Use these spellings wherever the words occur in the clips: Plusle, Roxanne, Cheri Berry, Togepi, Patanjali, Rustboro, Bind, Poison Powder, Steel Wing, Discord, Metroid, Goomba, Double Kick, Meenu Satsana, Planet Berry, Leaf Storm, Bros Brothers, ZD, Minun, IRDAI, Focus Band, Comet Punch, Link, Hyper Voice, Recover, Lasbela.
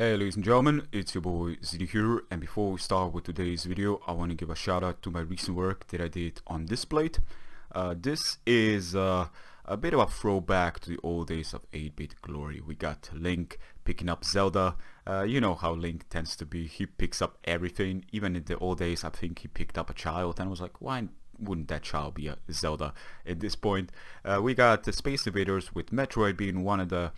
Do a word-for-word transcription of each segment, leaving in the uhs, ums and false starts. Hey ladies and gentlemen, it's your boy Z D here, and before we start with today's video I want to give a shout out to my recent work that I did on this plate. Uh, this is uh, a bit of a throwback to the old days of eight bit glory. We got Link picking up Zelda. Uh, you know how Link tends to be, he picks up everything. Even in the old days I think he picked up a child and I was like, why wouldn't that child be a Zelda at this point? Uh, we got the Space Invaders with Metroid being one of the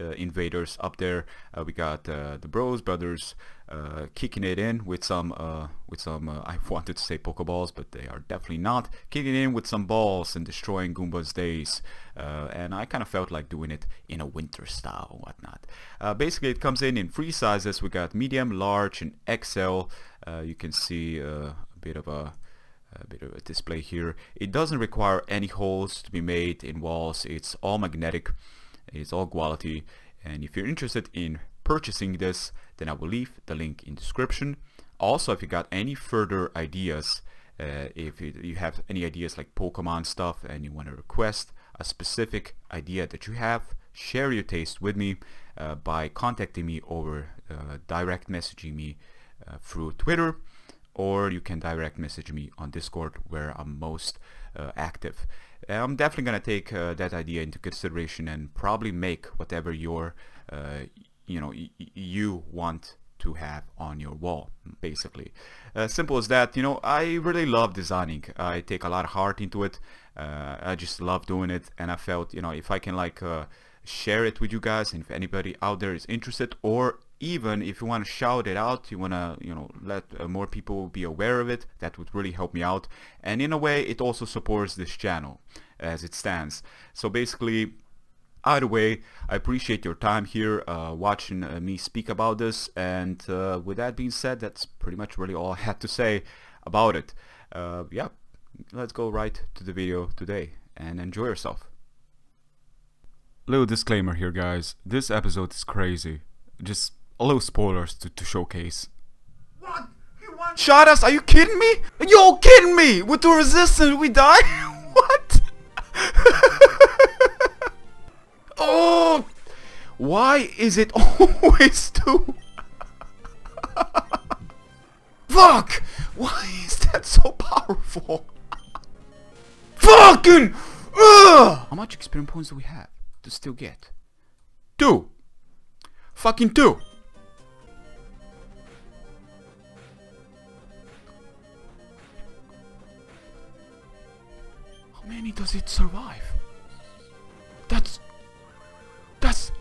Uh, invaders up there. Uh, we got uh, the Bros Brothers uh, kicking it in with some uh, with some uh, I wanted to say Pokeballs, but they are definitely not, kicking in with some balls and destroying Goomba's days, uh, and I kind of felt like doing it in a winter style and whatnot. Uh, basically it comes in in three sizes. We got medium, large and X L. Uh, you can see uh, a bit of a A bit of a display here. It doesn't require any holes to be made in walls. It's all magnetic, it's all quality, and if you're interested in purchasing this, then I will leave the link in description. Also, if you got any further ideas, uh, if you have any ideas like Pokemon stuff and you want to request a specific idea that you have, share your taste with me uh, by contacting me over uh, direct messaging me uh, through Twitter, or you can direct message me on Discord where I'm most uh, active. I'm definitely gonna take uh, that idea into consideration and probably make whatever your uh, you know y you want to have on your wall, basically. Uh, simple as that. You know, I really love designing. I take a lot of heart into it. Uh, I just love doing it, and I felt, you know, if I can like uh, share it with you guys, and if anybody out there is interested, or even if you want to shout it out, you want to, you know, let uh, more people be aware of it, that would really help me out. And in a way, it also supports this channel as it stands. So basically, either way, I appreciate your time here uh, watching uh, me speak about this. And uh, with that being said, that's pretty much really all I had to say about it. Uh, yeah, let's go right to the video today and enjoy yourself. Little disclaimer here, guys. This episode is crazy. Just a little spoilers to, to showcase. What? He wants shot us? Are you kidding me? Are you kidding me? With the resistance we die? What? Oh! Why is it always two? Fuck! Why is that so powerful? Fucking! Ugh! How much experience points do we have to still get? Two! Fucking two! How many does it survive? That's... That's...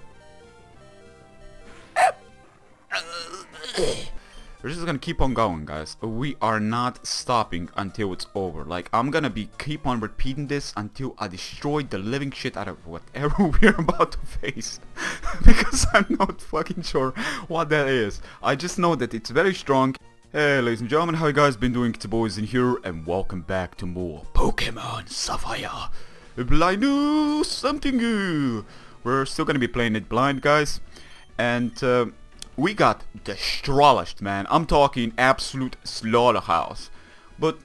We're just gonna keep on going, guys. We are not stopping until it's over. Like, I'm gonna be keep on repeating this until I destroy the living shit out of whatever we're about to face. Because I'm not fucking sure what that is. I just know that it's very strong. Hey ladies and gentlemen, how you guys been doing? It's the boys in here, and welcome back to more Pokemon Sapphire Blind. New something new. We're still gonna be playing it blind, guys. And uh, we got destroyed, man. I'm talking absolute slaughterhouse. But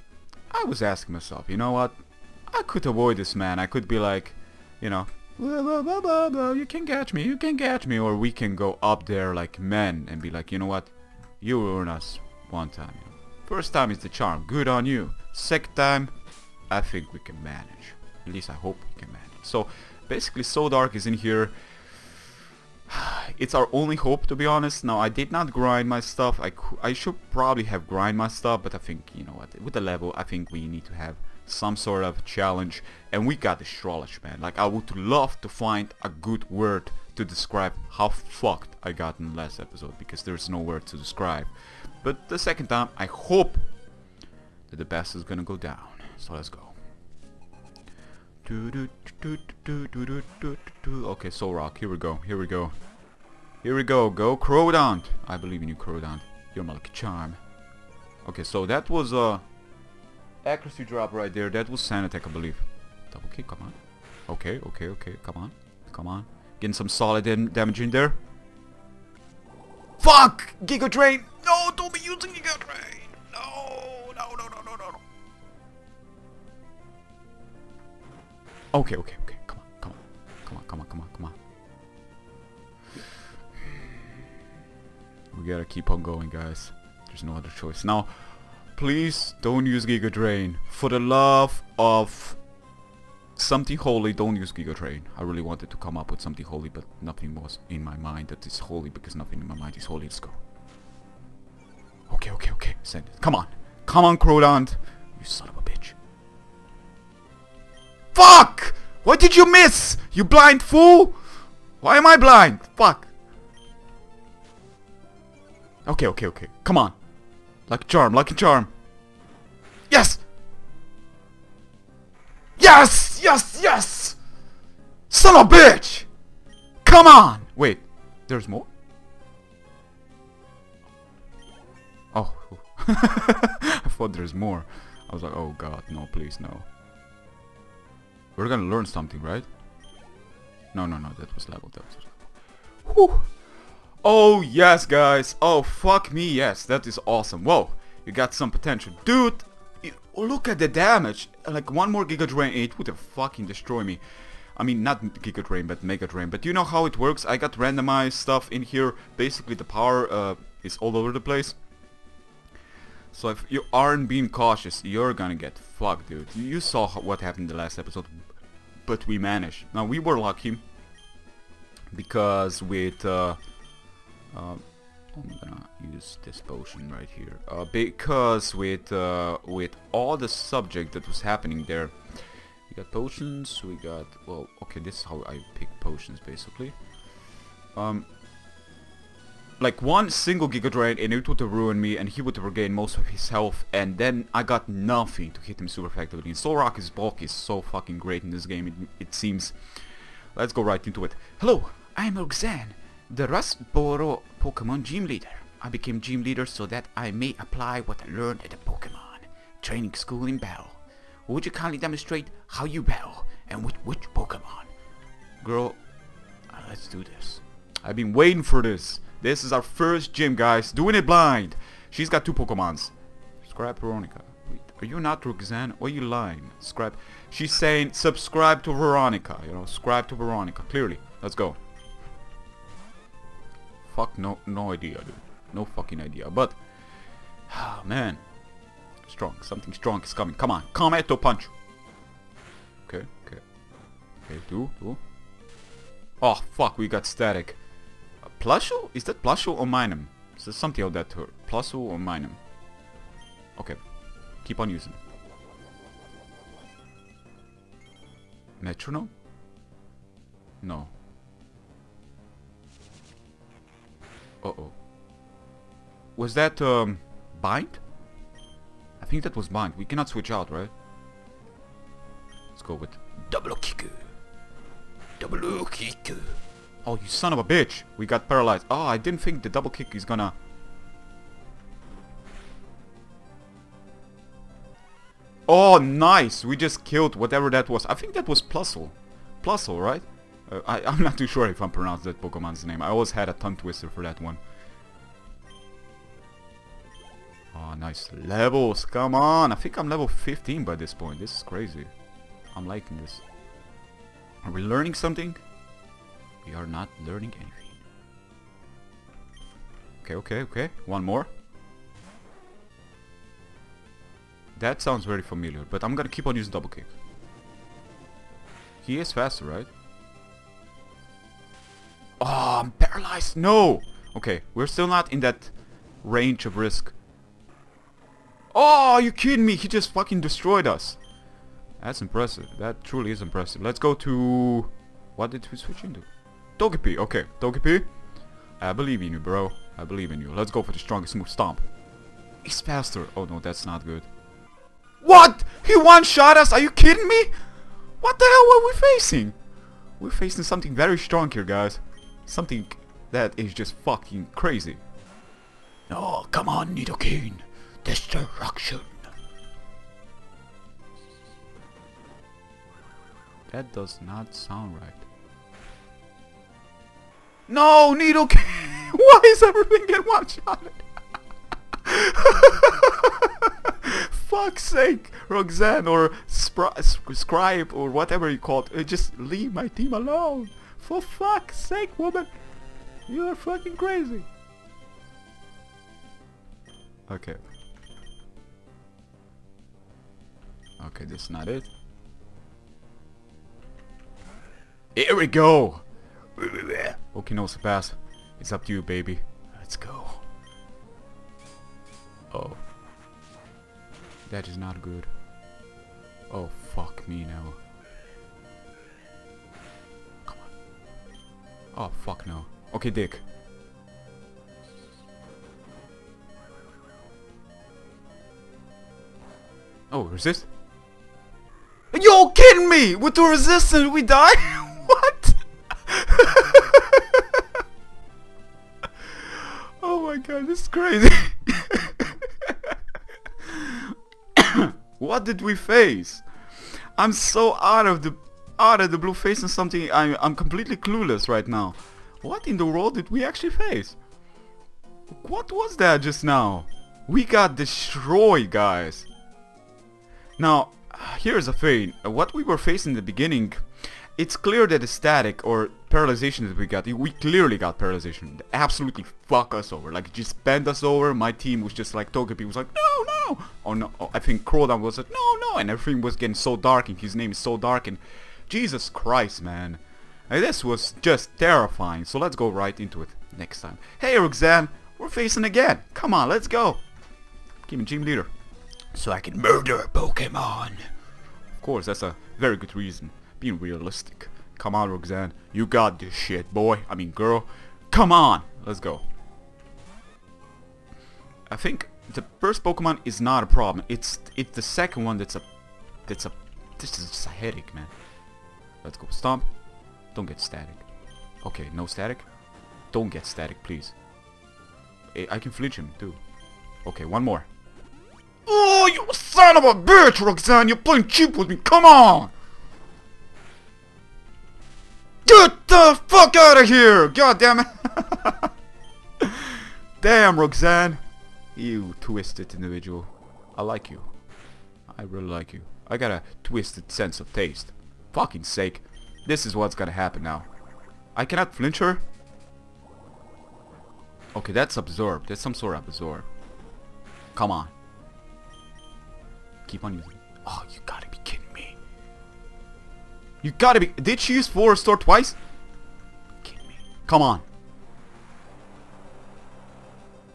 I was asking myself, you know what? I could avoid this, man. I could be like, you know, blah, blah, blah, blah, blah. You can catch me, you can catch me. Or we can go up there like men and be like, you know what? You ruined us one time. First time is the charm. Good on you. Second time, I think we can manage. At least I hope we can manage. So basically, So Dark is in here. It's our only hope, to be honest. Now, I did not grind my stuff. I, I should probably have grind my stuff, but I think, you know what, with the level, I think we need to have some sort of challenge. And we got astrology, man. Like, I would love to find a good word to describe how fucked I got in the last episode, because there's no word to describe. But the second time, I hope that the best is gonna go down. So let's go. Okay, Soul Rock, here we go, here we go. Here we go, go Crawdaunt! I believe in you, Crawdaunt. You're my lucky charm. Okay, so that was a accuracy drop right there. That was Sand Attack, I believe. Double kick, come on. Okay, okay, okay, come on. Come on. Getting some solid damage in there. Fuck! Giga Drain! No, don't be using Giga Drain! No, no, no, no, no, no, no. Okay, okay, okay, come on, come on, come on, come on, come on, come on. we gotta keep on going, guys. There's no other choice. Now, please don't use Giga Drain. For the love of something holy, don't use Giga Drain. I really wanted to come up with something holy, but nothing was in my mind that is holy, because nothing in my mind is holy. Let's go. Okay, okay, okay. Send it. Come on. Come on, Crawdaunt. You son of a bitch. Fuck! What did you miss? You blind fool? Why am I blind? Fuck. Okay, okay, okay. Come on. Lucky charm, lucky charm. Yes! Yes! Yes! Yes! Son of a bitch! Come on! Wait. There's more? Oh. I thought there's more. I was like, oh god, no, please, no. We're gonna learn something, right? No, no, no, that was level, that was level. Whew. Oh yes, guys. Oh fuck me, yes, that is awesome. Whoa, you got some potential, dude. It, look at the damage. Like one more Giga Drain, it would have fucking destroyed me. I mean, not Giga Drain, but Mega Drain. But you know how it works. I got randomized stuff in here. Basically, the power uh, is all over the place. So if you aren't being cautious, you're gonna get fucked, dude. You saw what happened in the last episode, but we managed. Now, we were lucky, because with... Uh, uh, I'm gonna use this potion right here. Uh, because with uh, with all the subject that was happening there, we got potions, we got... Well, okay, this is how I pick potions, basically. Um... Like one single Giga Drain and it would have ruined me and he would have regained most of his health, and then I got nothing to hit him super effectively. And Soul Rock is bulk is so fucking great in this game, it, it seems. Let's go right into it. Hello, I am Roxanne, the Rustboro Pokemon Gym Leader. I became Gym Leader so that I may apply what I learned at the Pokemon Training School in Battle. Would you kindly demonstrate how you battle and with which Pokemon? Girl, uh, let's do this. I've been waiting for this. This is our first gym, guys. Doing it blind. She's got two Pokemons. Subscribe, Veronica. Wait, are you not Roxanne? Or are you lying? Subscribe. She's saying subscribe to Veronica. You know, subscribe to Veronica. Clearly. Let's go. Fuck, no, no idea, dude. No fucking idea. But, ah, man, strong. Something strong is coming. Come on, Comet Punch. Okay, okay, okay. Two, two. Oh fuck, we got Static. Plusho? Is that Plusho or Minun? Is there something of that to her? Plusho or Minun? Okay. Keep on using. Metronome? No. Uh-oh. Was that, um, Bind? I think that was Bind. We cannot switch out, right? Let's go with Double Kick. Double Kick. Oh, you son of a bitch! We got paralyzed. Oh, I didn't think the double kick is gonna... Oh, nice! We just killed whatever that was. I think that was Plusle. Plusle, right? Uh, I, I'm not too sure if I'm pronounced that Pokemon's name. I always had a tongue twister for that one. Oh, nice. Levels, come on! I think I'm level fifteen by this point. This is crazy. I'm liking this. Are we learning something? We are not learning anything. Okay, okay, okay. One more. That sounds very familiar, but I'm gonna keep on using double kick. He is faster, right? Oh, I'm paralyzed. No! Okay, we're still not in that range of risk. Oh, are you kidding me? He just fucking destroyed us. That's impressive. That truly is impressive. Let's go to... What did we switch into? Togepi, okay, Togepi, I believe in you, bro. I believe in you. Let's go for the strongest move, Stomp. He's faster. Oh no, that's not good. What? He one-shot us? Are you kidding me? What the hell were we facing? We're facing something very strong here, guys. Something that is just fucking crazy. Oh, come on, Nidoking. Destruction. That does not sound right. No, Nidoking! Why is everything get one-shotted? Fuck's sake, Roxanne or Scribe or whatever you call it, just leave my team alone! For fuck's sake, woman! You're fucking crazy! Okay. Okay, that's not it. Here we go! Okay, Nosepass. It's up to you, baby. Let's go. Oh. That is not good. Oh, fuck me now. Come on. Oh, fuck no. Okay, Dig. Oh, resist? Yo, kidding me! With the resistance, we die? What? Oh my god, this is crazy. What did we face? I'm so out of the out of the blue facing something. I'm I'm completely clueless right now. What in the world did we actually face? What was that just now? We got destroyed, guys. Now, here's the thing. What we were facing in the beginning, it's clear that the static or paralyzation that we got, we clearly got paralyzation. They absolutely fuck us over. Like, just bend us over. My team was just like, Togepi was like, no, no. Oh, no. Oh, I think Crawdaunt was like, no, no. And everything was getting so dark, and his name is so dark. And Jesus Christ, man. And this was just terrifying. So let's go right into it next time. Hey, Roxanne, we're facing again. Come on, let's go. Give me gym leader. So I can murder a Pokemon. Of course, that's a very good reason. Being realistic. Come on, Roxanne. You got this shit, boy. I mean, girl. Come on. Let's go. I think the first Pokemon is not a problem. It's it's the second one that's a... That's a... This is just a headache, man. Let's go. Stomp. Don't get static. Okay, no static. Don't get static, please. I, I can flinch him, too. Okay, one more. Oh, you son of a bitch, Roxanne! You're playing cheap with me! Come on! Get the fuck out of here! God damn it! Damn, Roxanne! You twisted individual. I like you. I really like you. I got a twisted sense of taste. Fucking sake. This is what's gonna happen now. I cannot flinch her? Okay, that's absorb. That's some sort of absorb. Come on. Keep on using. Oh, you gotta be kidding me. You gotta be. Did she use four restore twice? Kidding me. Come on.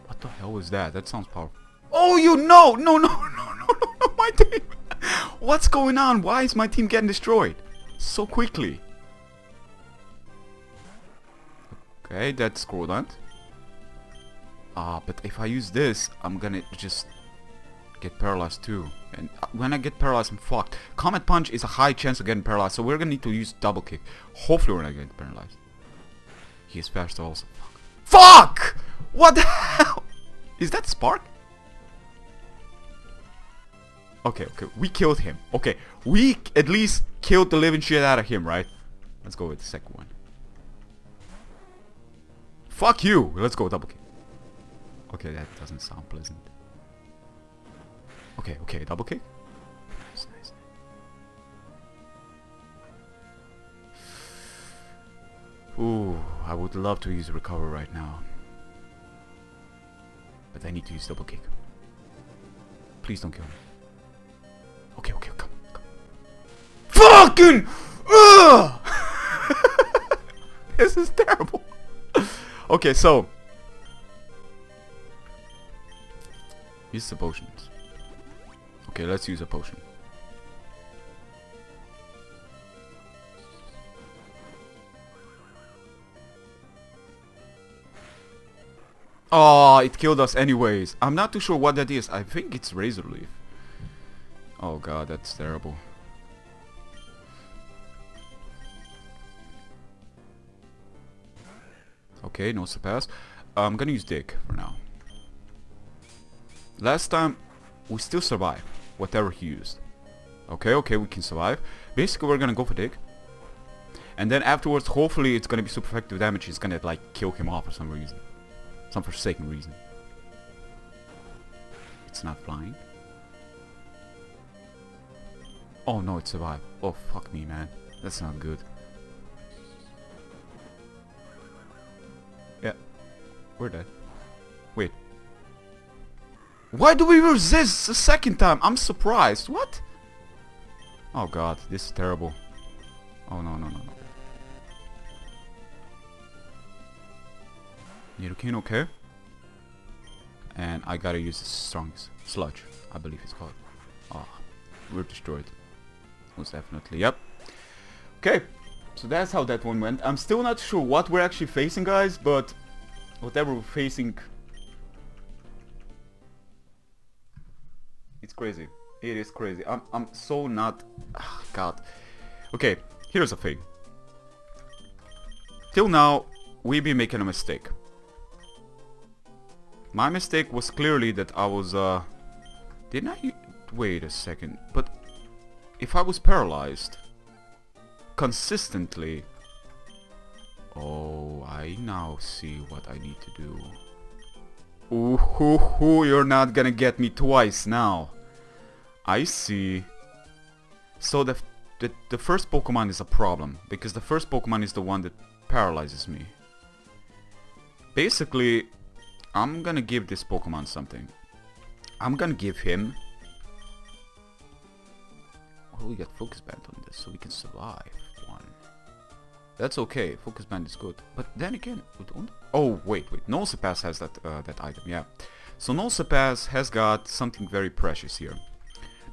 What the hell was that? That sounds powerful. Oh, you know. No, no, no, no, no, no. My team. What's going on? Why is my team getting destroyed so quickly? Okay, that's Crawdaunt. Ah, but if I use this, I'm gonna just get paralyzed too, and when I get paralyzed I'm fucked. Comet Punch is a high chance of getting paralyzed, so we're gonna need to use Double Kick. Hopefully we're not getting paralyzed. He is faster also. Fuck! Fuck! What the hell? Is that Spark? Okay, okay, we killed him. Okay, we at least killed the living shit out of him, right? Let's go with the second one. Fuck you! Let's go Double Kick. Okay, that doesn't sound pleasant. Okay, okay, Double Kick. Nice, nice. Ooh, I would love to use Recover right now. But I need to use Double Kick. Please don't kill me. Okay, okay, come, come. Fucking! Ugh! This is terrible. Okay, so. Use the potions. Okay, let's use a potion. Oh, it killed us anyways. I'm not too sure what that is. I think it's Razor Leaf. Oh god, that's terrible. Okay, no surpass. I'm gonna use Dig for now. Last time, we still survived. Whatever he used. Okay, okay, we can survive. Basically, we're gonna go for Dig. And then afterwards, hopefully, it's gonna be super effective damage. It's gonna, like, kill him off for some reason. Some forsaken reason. It's not flying. Oh, no, it survived. Oh, fuck me, man. That's not good. Yeah. We're dead. Wait. Why do we resist the second time? I'm surprised. What? Oh god, this is terrible. Oh no, no, no, no. Nidoking, okay. And I gotta use the strongest. Sludge, I believe it's called. Oh, we're destroyed. Most definitely, yep. Okay, so that's how that one went. I'm still not sure what we're actually facing, guys, but whatever we're facing... It's crazy. It is crazy. I'm, I'm so not... Oh, god. Okay, here's the thing. Till now, we've been making a mistake. My mistake was clearly that I was, uh... Didn't I... Wait a second, but... If I was paralyzed... Consistently... Oh, I now see what I need to do. Ooh, hoo, hoo, you're not gonna get me twice now. I see. So the, the, the first Pokemon is a problem, because the first Pokemon is the one that paralyzes me. Basically... I'm gonna give this Pokemon something. I'm gonna give him... Oh, we got Focus Band on this, so we can survive one. That's okay, Focus Band is good. But then again, we don't... Oh, wait, wait, Nosepass has that, uh, that item, yeah. So Nosepass has got something very precious here.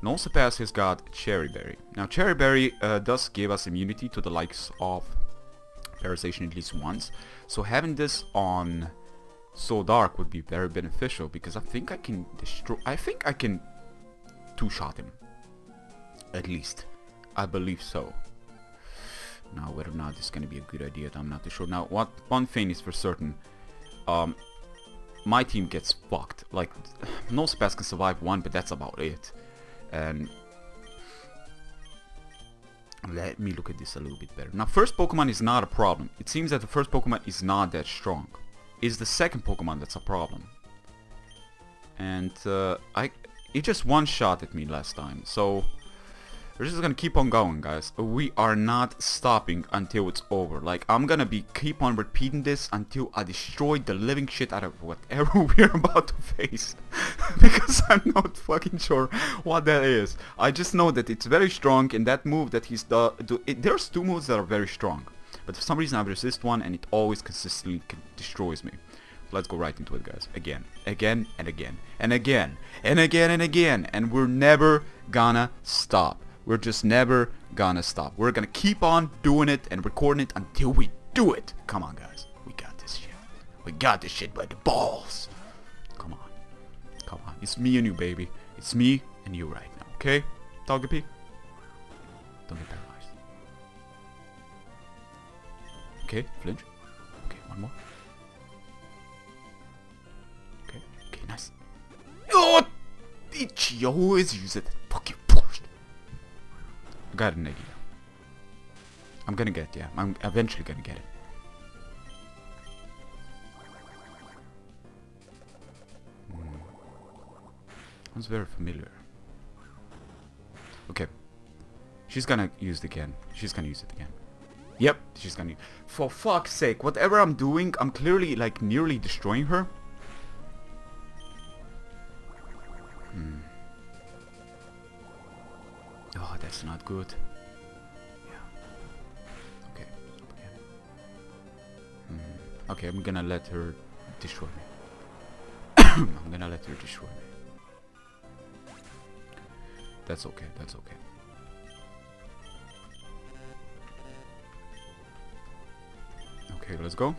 Nosepass has got Cheri Berry. Now, Cheri Berry uh, does give us immunity to the likes of Paralyzation at least once. So having this on... So Dark would be very beneficial because I think I can destroy... I think I can two-shot him. At least. I believe so. Now, whether or not it's going to be a good idea, I'm not too sure. Now, what one thing is for certain. Um, my team gets fucked. Like, Nosepass can survive one, but that's about it. And... Let me look at this a little bit better. Now, first Pokemon is not a problem. It seems that the first Pokemon is not that strong. Is the second Pokemon that's a problem, and uh, I it just one shot at me last time, so we're just gonna keep on going, guys. We are not stopping until it's over. Like, I'm gonna be keep on repeating this until I destroy the living shit out of whatever we're about to face, because I'm not fucking sure what that is. I just know that it's very strong, and that move that he's the, the it, there's two moves that are very strong. But for some reason I resist one and it always consistently destroys me. Let's go right into it, guys. Again. Again and again. And again. And again and again. And we're never gonna stop. We're just never gonna stop. We're gonna keep on doing it and recording it until we do it. Come on, guys. We got this shit. We got this shit by the balls. Come on. Come on. It's me and you, baby. It's me and you right now, okay? Togepi? Don't get paralyzed. Okay, flinch. Okay, one more. Okay, okay, nice. Oh! She always uses that fucking push. I got an idea. I'm gonna get it, yeah. I'm eventually gonna get it. Mm. Sounds very familiar. Okay. She's gonna use it again. She's gonna use it again. Yep, she's gonna... For fuck's sake, whatever I'm doing, I'm clearly, like, nearly destroying her. Hmm. Oh, that's not good. Yeah. Okay. Yeah. Hmm. Okay, I'm gonna let her destroy me. I'm gonna let her destroy me. That's okay, that's okay. Okay, let's go.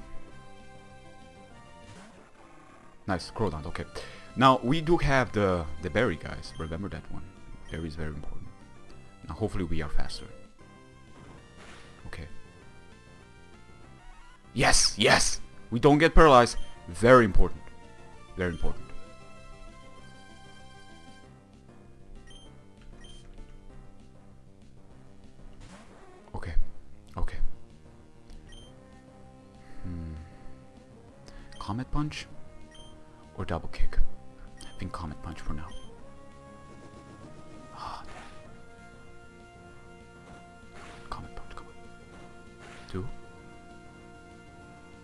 Nice, Crawdaunt, okay. Now, we do have the, the berry, guys. Remember that one. Berry is very important. Now, hopefully we are faster. Okay. Yes, yes! We don't get paralyzed. Very important. Very important. Comet Punch or Double Kick? I think Comet Punch for now. Ah. Comet Punch, come on. Two?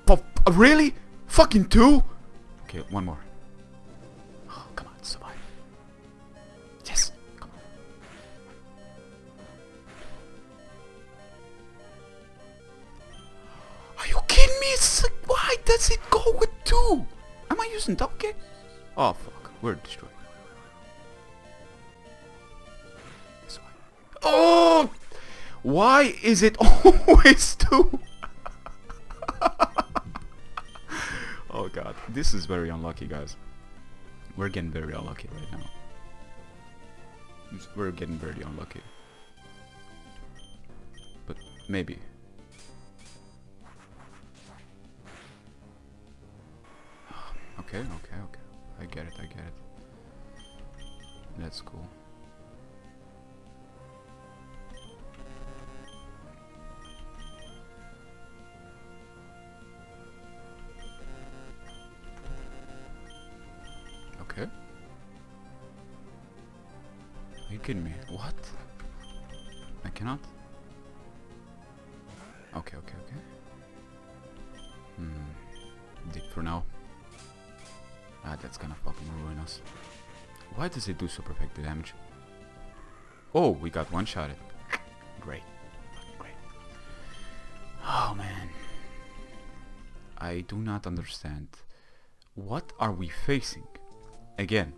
Pop, really? Fucking two? Okay, one more. Oh, come on, survive. does it go with two? Am I using double kick? Oh fuck, we're destroyed. This way. Oh! Why is it always two? Oh god, this is very unlucky, guys. We're getting very unlucky right now. We're getting very unlucky. But maybe. Okay, okay, okay. I get it, I get it. That's cool. Okay. Are you kidding me? What? I cannot? Okay, okay, okay. Hmm. Dig for now. Ah, that's gonna fucking ruin us. Why does it do super effective damage? Oh, we got one-shotted. Great. Great. Oh, man. I do not understand. What are we facing? Again.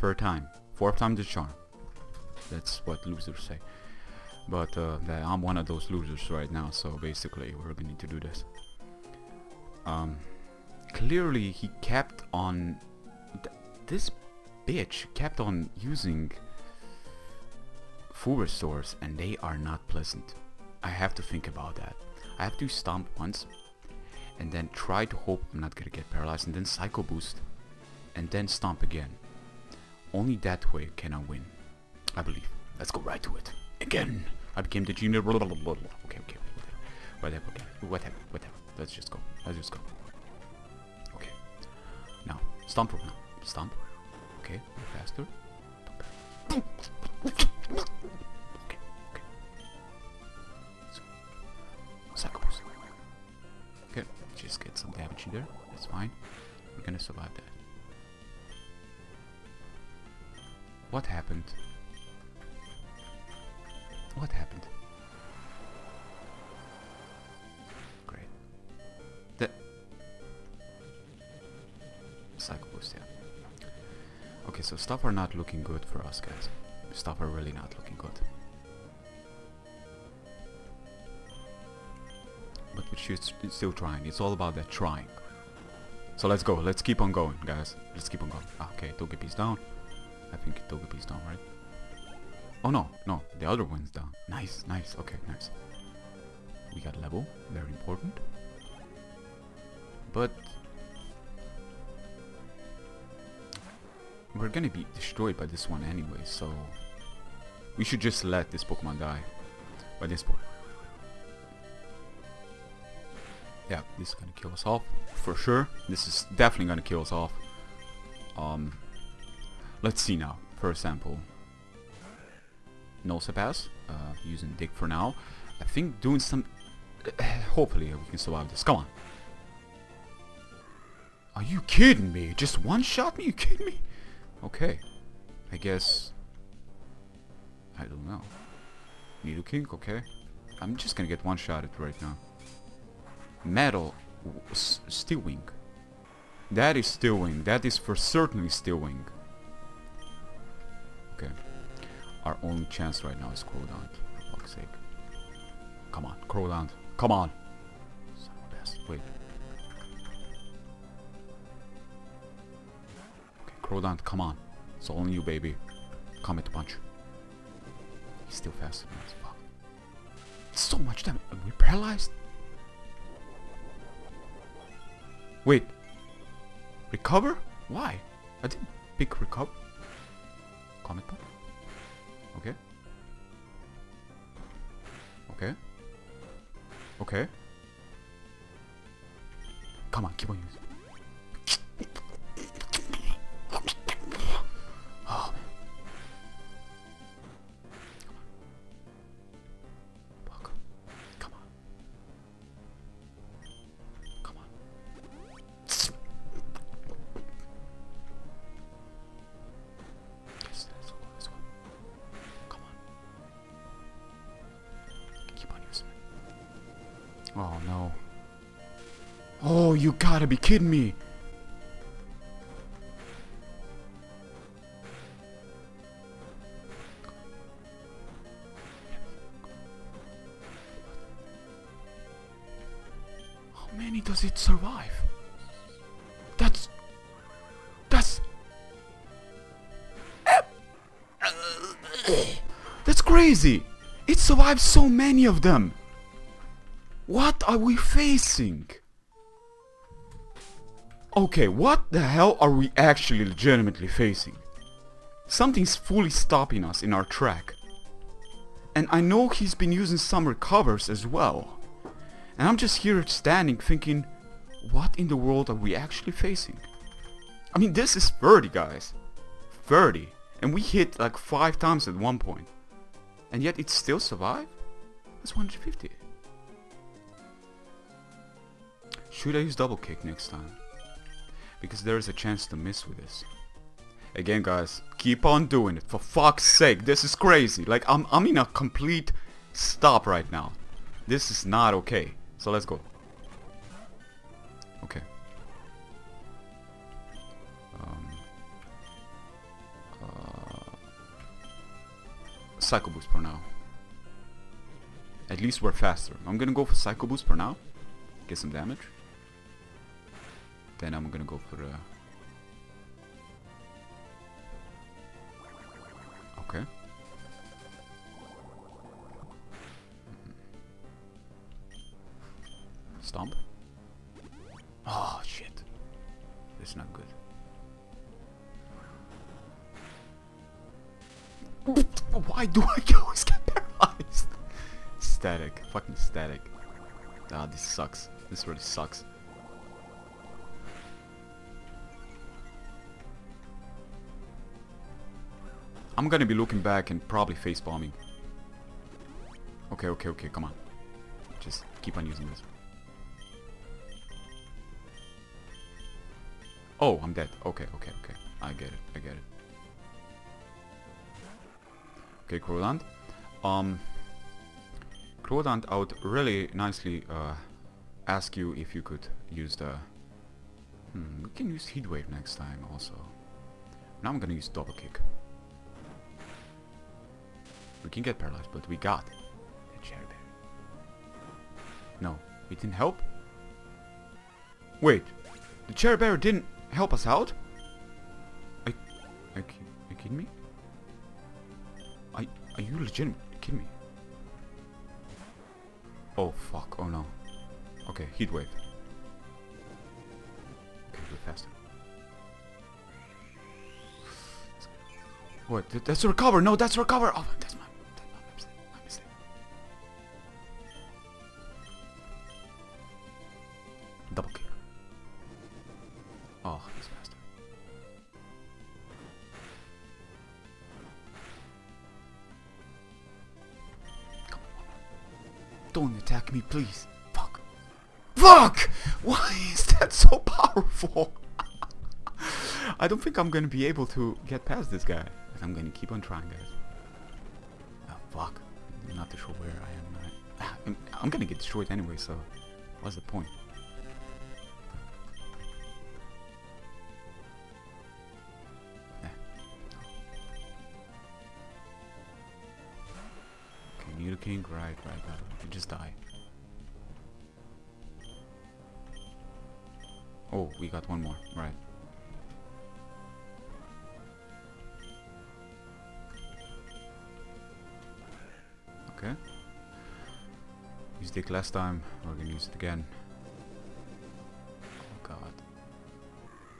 Third time. Fourth time the charm. That's what losers say. But uh, I'm one of those losers right now, so basically we're gonna need to do this. Um... Clearly he kept on... Th this bitch kept on using full restores, and they are not pleasant. I have to think about that. I have to stomp once and then try to hope I'm not gonna get paralyzed, and then psycho boost and then stomp again. Only that way can I win, I believe. Let's go right to it. Again! I became the junior... Blah, blah, blah, blah. Okay, okay, whatever, whatever, okay. whatever, whatever. Let's just go, let's just go. Now, stomp now. Stomp. Okay, faster. Okay, okay. So, psycho boost. Okay, just get some damage in there. That's fine. We're gonna survive that. What happened? What happened? Great. The Psycho Boost, yeah. Okay, so stuff are not looking good for us, guys. Stuff are really not looking good. But we're still trying. It's all about that trying. So let's go. Let's keep on going, guys. Let's keep on going. Ah, okay, Togepi's down. I think Togepi's down, right? Oh, no. No, the other one's down. Nice, nice. Okay, nice. We got level. Very important. But... we're gonna be destroyed by this one anyway, so... we should just let this Pokemon die. By this point. Yeah, this is gonna kill us off, for sure. This is definitely gonna kill us off. Um... Let's see now, for example. Nosepass, uh, using Dig for now. I think doing some... hopefully we can survive this, come on! Are you kidding me? Just one-shot me? You kidding me? Okay, I guess, I don't know, Nidoking, okay, I'm just gonna get one-shotted right now. Metal, S Steel Wing, that is Steel Wing, that is for certainly Steel Wing. Okay, our only chance right now is Crawdaunt, for fuck's sake. Come on, Crawdaunt, come on! Son of a best, wait. Crawdaunt, come on. It's only you, baby. Comet Punch. He's still faster than us. Fuck. So much damage. Are we paralyzed? Wait. Recover? Why? I didn't pick recover. Comet Punch? Okay. Okay. Okay. Come on, keep on using. Oh, you gotta be kidding me. How many does it survive? That's... That's... That's crazy! It survived so many of them! What are we facing? Okay, what the hell are we actually legitimately facing? Something's fully stopping us in our track. And I know he's been using some recovers as well. And I'm just here standing thinking, what in the world are we actually facing? I mean, this is thirty, guys. thirty. And we hit like five times at one point. And yet it still survived? That's one hundred fifty. Should I use double kick next time? Because there is a chance to miss with this. Again, guys, keep on doing it. For fuck's sake, this is crazy. Like, I'm, I'm in a complete stop right now. This is not okay. So let's go. Okay. Um, uh, Psycho Boost for now. At least we're faster. I'm gonna go for Psycho Boost for now. Get some damage. Then I'm gonna go for the... Okay. Stomp. Oh shit. This is not good. Why do I always get paralyzed? Static. Fucking static. Ah, this sucks. This really sucks. I'm gonna be looking back and probably face bombing. Okay, okay, okay, come on. Just keep on using this. Oh, I'm dead. Okay, okay, okay. I get it, I get it. Okay, Crawdaunt. Um, Crawdaunt, I would really nicely uh, ask you if you could use the... Hmm, we can use Heatwave next time also. Now I'm gonna use Double Kick. We can get paralyzed, but we got a Cheri Berry. No, it didn't help? Wait, the Cheri Berry didn't help us out? Are, are, are you kidding me? Are, are you legitimately kidding me? Oh fuck, oh no. Okay, Heatwave. Okay, do it faster. What? That's a recover! No, that's a recover! Oh, that's my... Double kick. Oh, he's faster. Come on. Don't attack me, please. Fuck. Fuck! Why is that so powerful? I don't think I'm gonna be able to get past this guy. But I'm gonna keep on trying, guys. Oh, fuck. I'm not sure where I am. I, I'm, I'm gonna get destroyed anyway, so... What's the point? Nidoking, right, right, right. You just die. Oh, we got one more, right. Okay. Used Dig last time, we're gonna use it again. Oh god.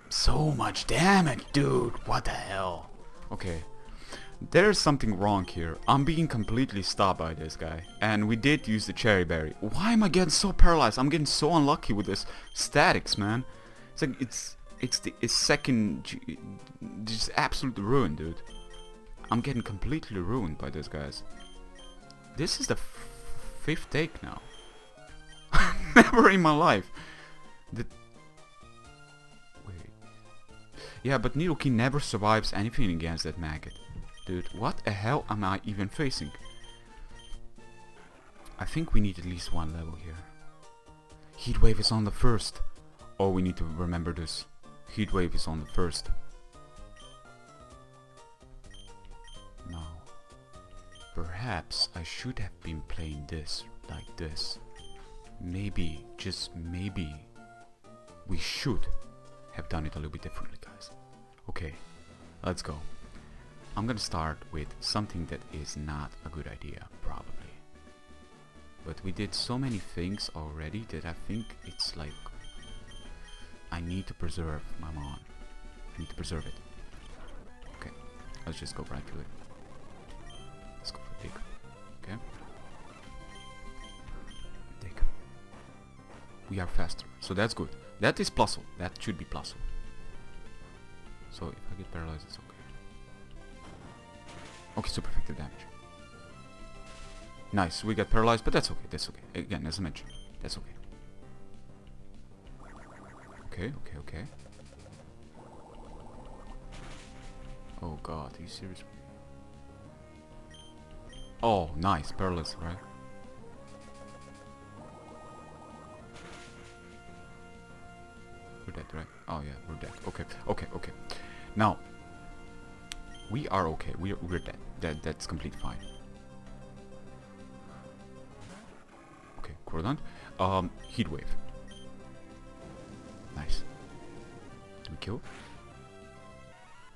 So much damage, dude! What the hell? Okay. There's something wrong here. I'm being completely stopped by this guy. And we did use the Cheri Berry. Why am I getting so paralyzed? I'm getting so unlucky with this statics, man. It's like it's it's the it's second just absolute ruin, dude. I'm getting completely ruined by this guys. This is the f fifth take now. Never in my life. The Wait. Yeah, but Nidoking never survives anything against that maggot. Dude, what the hell am I even facing? I think we need at least one level here. Heatwave is on the first. Oh, we need to remember this. Heatwave is on the first. Now, perhaps I should have been playing this like this. Maybe, just maybe, we should have done it a little bit differently, guys. Okay, let's go. I'm gonna start with something that is not a good idea, probably. But we did so many things already that I think it's like... I need to preserve my mon. I need to preserve it. Okay, let's just go right to it. Let's go for Dig. Okay. Dig. We are faster, so that's good. That is plusle. That should be plusle. So if I get paralyzed, it's okay. Okay, so perfected damage. Nice, we got paralyzed, but that's okay, that's okay. Again, as I mentioned, that's okay. Okay, okay, okay. Oh god, are you serious? Oh, nice, paralyzed, right? We're dead, right? Oh yeah, we're dead. Okay, okay, okay. Now, we are okay, we're, we're dead. That, that's completely fine. Okay, Crawdaunt. Um, Heatwave. Nice. Do we kill?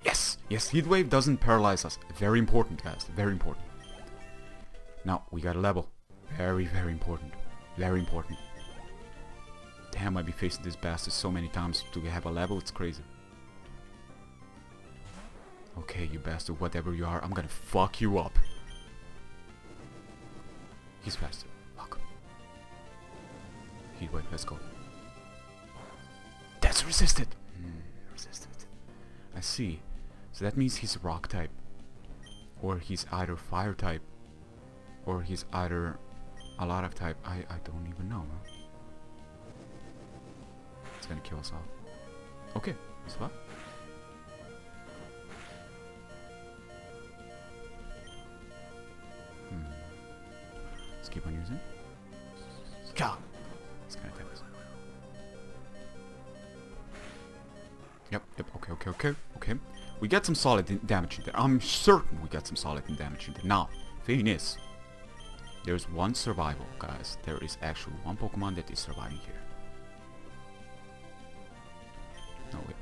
Yes! Yes, Heatwave doesn't paralyze us. Very important, guys. Very important. Now, we got a level. Very, very important. Very important. Damn, I've been facing this bastard so many times to have a level. It's crazy. Okay, you bastard, whatever you are, I'm gonna fuck you up. He's faster. Fuck. Heatwave, let's go. That's resisted! Mm, resisted. I see. So that means he's rock type. Or he's either fire type. Or he's either a lot of type. I, I don't even know. It's gonna kill us all. Okay, so what? Keep on using. Yeah. It's gonna attack us. Yep, yep, okay, okay, okay, okay. We got some solid damage in there. I'm certain we got some solid damage in there. Now, thing is, there's one survival, guys. There is actually one Pokemon that is surviving here. No, wait.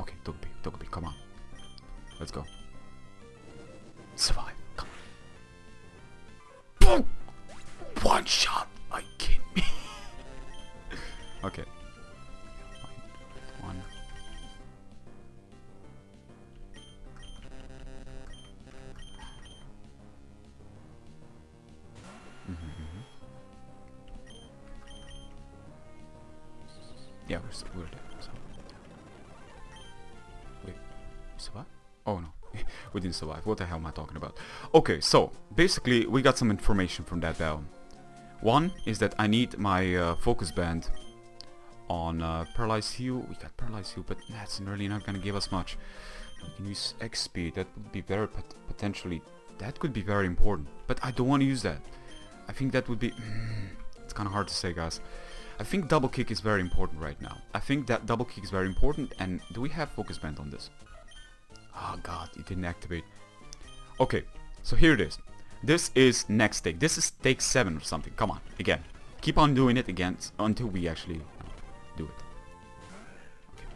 Okay, Togepi, Togepi, come on. Let's go. Survive. Come on. Boom! One shot! Are you kidding me? Okay. One. Mm-hmm, mm-hmm. Yeah, we're, we're dead. So. Wait. So what? Oh no. We didn't survive. What the hell am I talking about? Okay, so basically we got some information from that battle. One is that I need my uh, focus band on uh, paralyze heal. We got paralyze heal, but that's really not gonna give us much. We can use X-speed. That would be very pot potentially that could be very important, but I don't want to use that. I think that would be it's kind of hard to say, guys. I think double kick is very important right now. I think that double kick is very important. And do we have focus band on this? Oh god, it didn't activate. Okay, so here it is. This is next take. This is take seven or something. Come on, again. Keep on doing it again until we actually do it. Okay.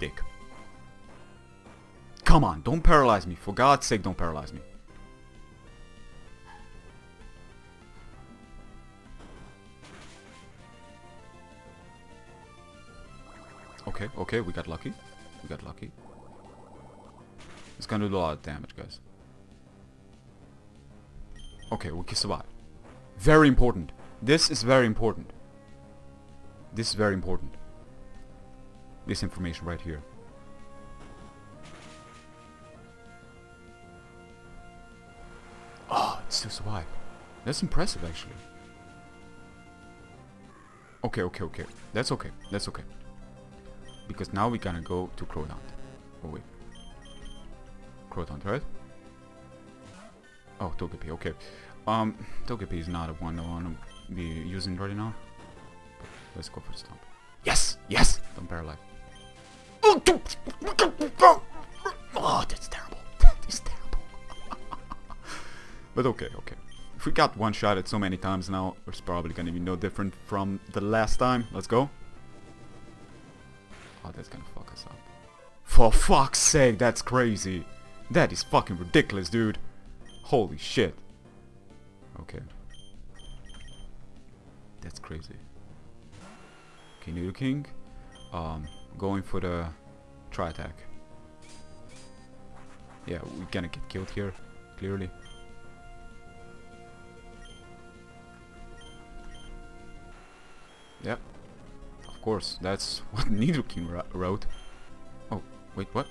Dig. Come on, don't paralyze me. For God's sake, don't paralyze me. Okay, okay, we got lucky. We got lucky. It's gonna do a lot of damage, guys. Okay, we can survive. Very important. This is very important. This is very important. This information right here. Oh, it still survived. That's impressive, actually. Okay, okay, okay. That's okay. That's okay. Because now we're gonna go to Crawdaunt. Oh wait. Crawdaunt, right? Oh, Togepi, okay. Um, Togepi is not a one-on-one be using right now. Let's go for Stomp. Yes! Yes! Don't paralyze. Oh, that's terrible. That is terrible. But okay, okay. If we got one shot at so many times now, it's probably gonna be no different from the last time. Let's go. Oh, that's gonna fuck us up. For fuck's sake, that's crazy. That is fucking ridiculous, dude. Holy shit. Okay. That's crazy. Okay, Nidoking. Um, going for the try attack. Yeah, we're gonna get killed here, clearly. Yep. Of course, that's what Nidoking wrote. Oh, wait, what?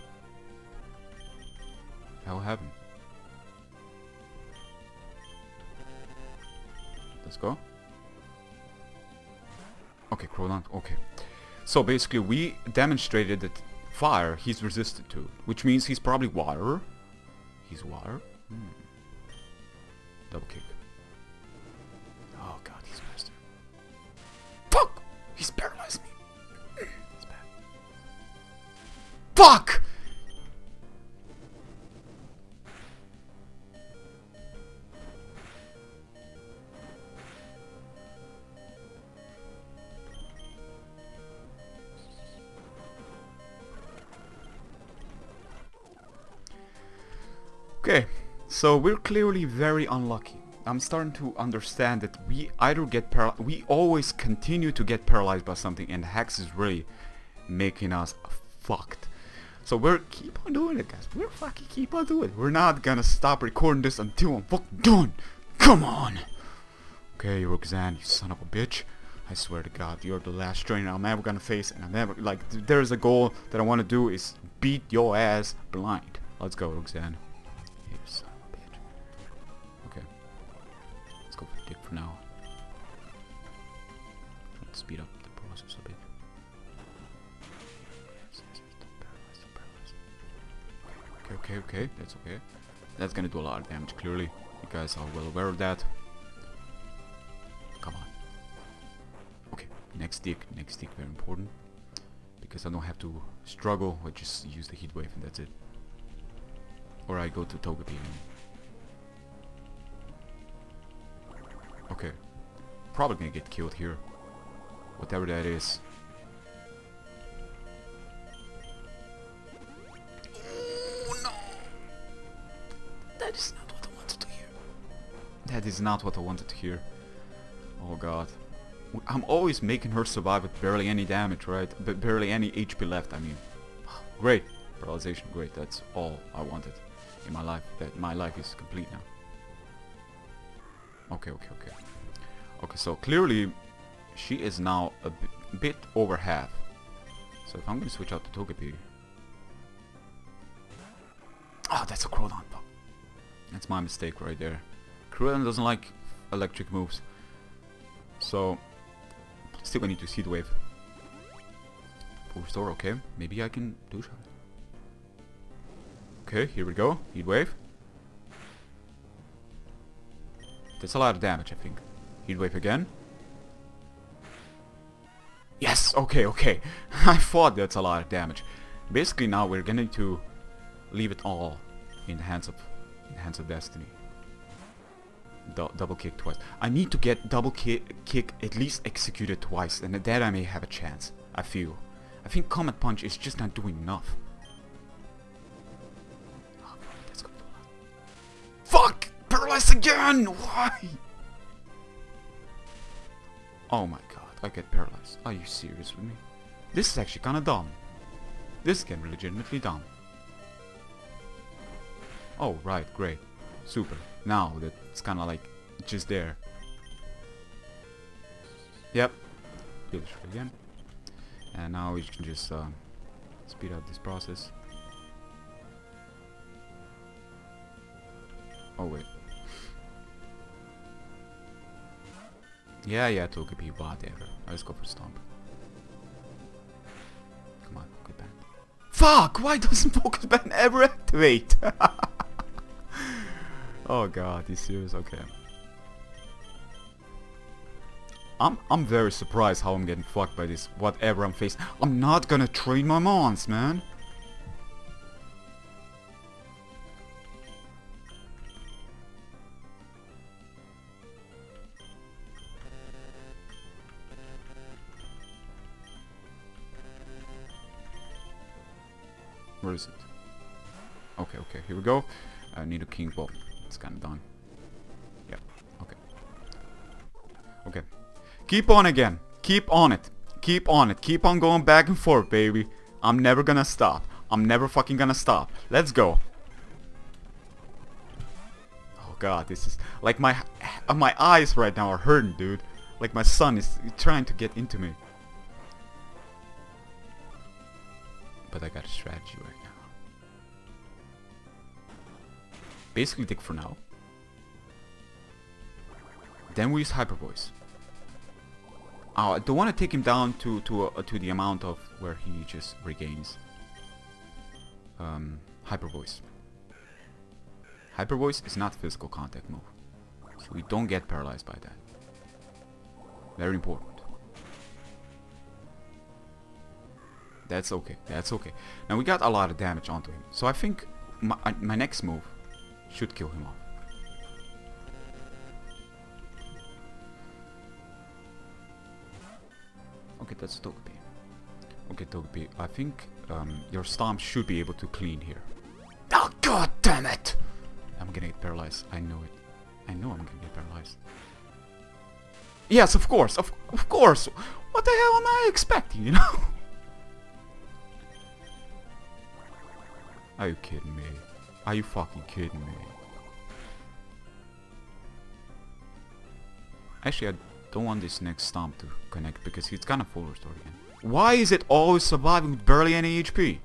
How happened? Let's go. Okay, Crawdaunt, okay. So basically we demonstrated that fire he's resistant to, which means he's probably water. He's water. Hmm. Double kick. Oh god, he's faster. Fuck! He's paralyzed me. That's bad. Fuck! Okay, so we're clearly very unlucky. I'm starting to understand that we either get paral- we always continue to get paralyzed by something, and Hex is really making us fucked. So we're keep on doing it, guys. We're fucking keep on doing it. We're not gonna stop recording this until I'm fucking done. Come on. Okay, Roxanne, you son of a bitch. I swear to God, you're the last trainer I'm ever gonna face, and I'm never like. There's a goal that I want to do is beat your ass blind. Let's go, Roxanne. You son of a bitch. Okay. Let's go for Dig for now. Try to speed up the process a bit. Okay, okay, okay. That's okay. That's gonna do a lot of damage, clearly. You guys are well aware of that. Come on. Okay. Next Dig. Next Dig. Very important. Because I don't have to struggle. I just use the heat wave and that's it. Or I go to Togepi. Okay. Probably gonna get killed here. Whatever that is. Oh no! That is not what I wanted to hear. That is not what I wanted to hear. Oh god. I'm always making her survive with barely any damage, right? But barely any H P left, I mean. Great. Paralyzation, great. That's all I wanted. In my life, that my life is complete now. Okay, okay, okay. Okay, so clearly she is now a bit over half. So if I'm gonna switch out to Togepi. Oh, that's a Crawdaunt. That's my mistake right there. Crawdaunt doesn't like electric moves. So still gonna need to Heatwave. Full restore, okay. Maybe I can do shot. Okay, here we go. Heat wave. That's a lot of damage, I think. Heat wave again. Yes! Okay, okay. I thought that's a lot of damage. Basically now we're going to leave it all in the hands of, in the hands of destiny. Du double kick twice. I need to get double ki kick at least executed twice, and at that I may have a chance. I feel. I think Comet Punch is just not doing enough. Fuck! Paralyzed again! Why? Oh my god, I get paralyzed. Are you serious with me? This is actually kinda dumb. This game is legitimately dumb. Oh, right, great. Super. Now that it's kinda like, just there. Yep. Do this again. And now we can just uh, speed up this process. Oh wait. Yeah, yeah, Togepi, whatever. Let's go for Stomp. Come on, Focus Band. Fuck! Why doesn't Focus Band ever activate? Oh god, he's serious? Okay. I'm I'm very surprised how I'm getting fucked by this, whatever I'm facing. I'm not gonna trade my mons, man. Where is it? Okay, okay, here we go. I need a king ball. It's kinda done. Yep, okay. Okay. Keep on again. Keep on it. Keep on it. Keep on going back and forth, baby. I'm never gonna stop. I'm never fucking gonna stop. Let's go. Oh god, this is... Like my... My eyes right now are hurting, dude. Like my son is trying to get into me. But I got a strategy right now. Basically dig for now. Then we use Hyper Voice. Oh, I don't want to take him down to to uh, to the amount of where he just regains um, Hyper Voice. Hyper Voice is not physical contact move, so we don't get paralyzed by that. Very important. That's okay, that's okay. Now we got a lot of damage onto him, so I think my, my next move should kill him off. Okay, that's Togepi. Okay, Togepi, I think um, your Stomp should be able to clean here. Oh, god damn it! I'm gonna get paralyzed, I know it. I know I'm gonna get paralyzed. Yes, of course, of, of course! What the hell am I expecting, you know? Are you kidding me? Are you fucking kidding me? Actually, I don't want this next Stomp to connect because he's gonna full restore again. Why is it always surviving with barely any H P?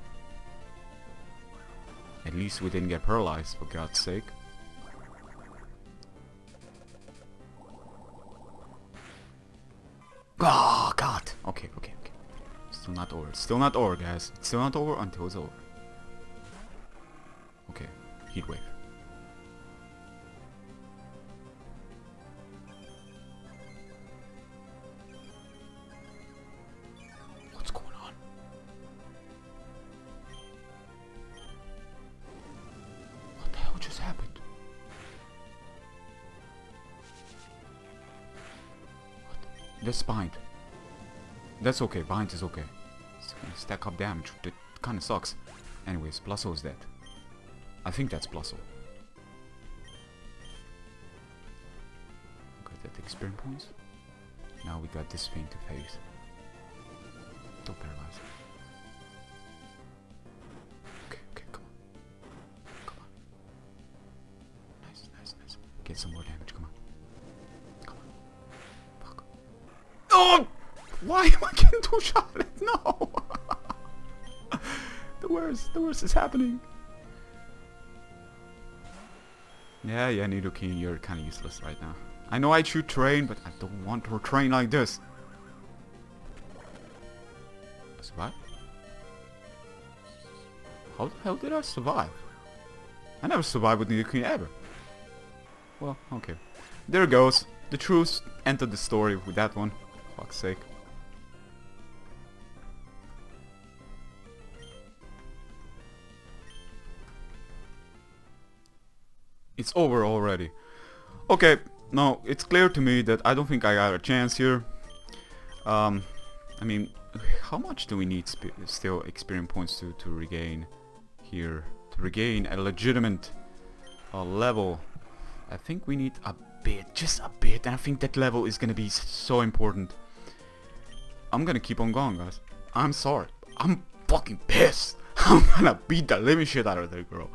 At least we didn't get paralyzed, for God's sake. Oh god! Okay, okay, okay. Still not over. It's still not over, guys. It's still not over until it's over. Okay, Heatwave. What's going on? What the hell just happened? What? That's Bind. That's okay, Bind is okay. It's gonna stack up damage, that kinda sucks. Anyways, Plusso's dead. I think that's Plusle. Got that experience points. Now we got this thing to face. Don't paralyze. Okay, okay, come on. Come on. Nice, nice, nice. Get some more damage, come on. Come on. Fuck. Oh! Why am I getting two shots? No! The worst, the worst is happening. Yeah, yeah, Nidoking, you're kind of useless right now. I know I should train, but I don't want her to train like this. I survived? How the hell did I survive? I never survived with Nidoking ever. Well, okay. There it goes. The truth entered the story with that one. Fuck's sake. It's over already. Okay, now it's clear to me that I don't think I got a chance here. Um, I mean, how much do we need sp still experience points to, to regain here? To regain a legitimate uh, level? I think we need a bit, just a bit, and I think that level is gonna be so important. I'm gonna keep on going, guys. I'm sorry. I'm fucking pissed. I'm gonna beat the living shit out of that girl.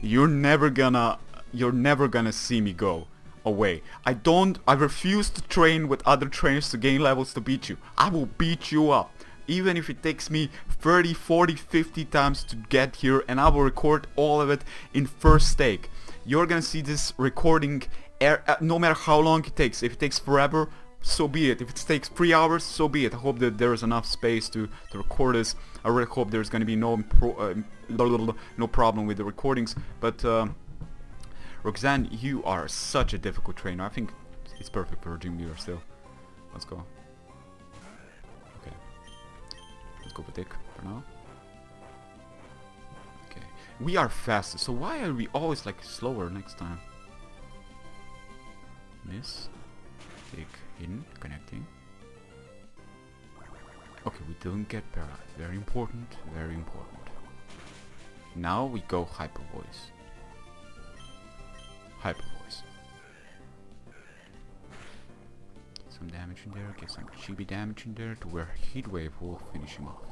You're never gonna... You're never gonna see me go away. I don't... I refuse to train with other trainers to gain levels to beat you. I will beat you up. Even if it takes me thirty, forty, fifty times to get here, and I will record all of it in first take. You're gonna see this recording air, uh, no matter how long it takes. If it takes forever, so be it. If it takes three hours, so be it. I hope that there is enough space to, to record this. I really hope there's gonna be no, pro, uh, no problem with the recordings, but... Um, Roxanne, you are such a difficult trainer. I think it's perfect for a gym leader still. Let's go. Okay. Let's go for Dig for now. Okay. We are fast, so why are we always like slower next time? Miss. Dig in. Connecting. Okay, we don't get paralyzed. Very important. Very important. Now we go Hyper Voice. Hyper Voice. Some damage in there, get some chibi damage in there to where Heatwave will finish him off.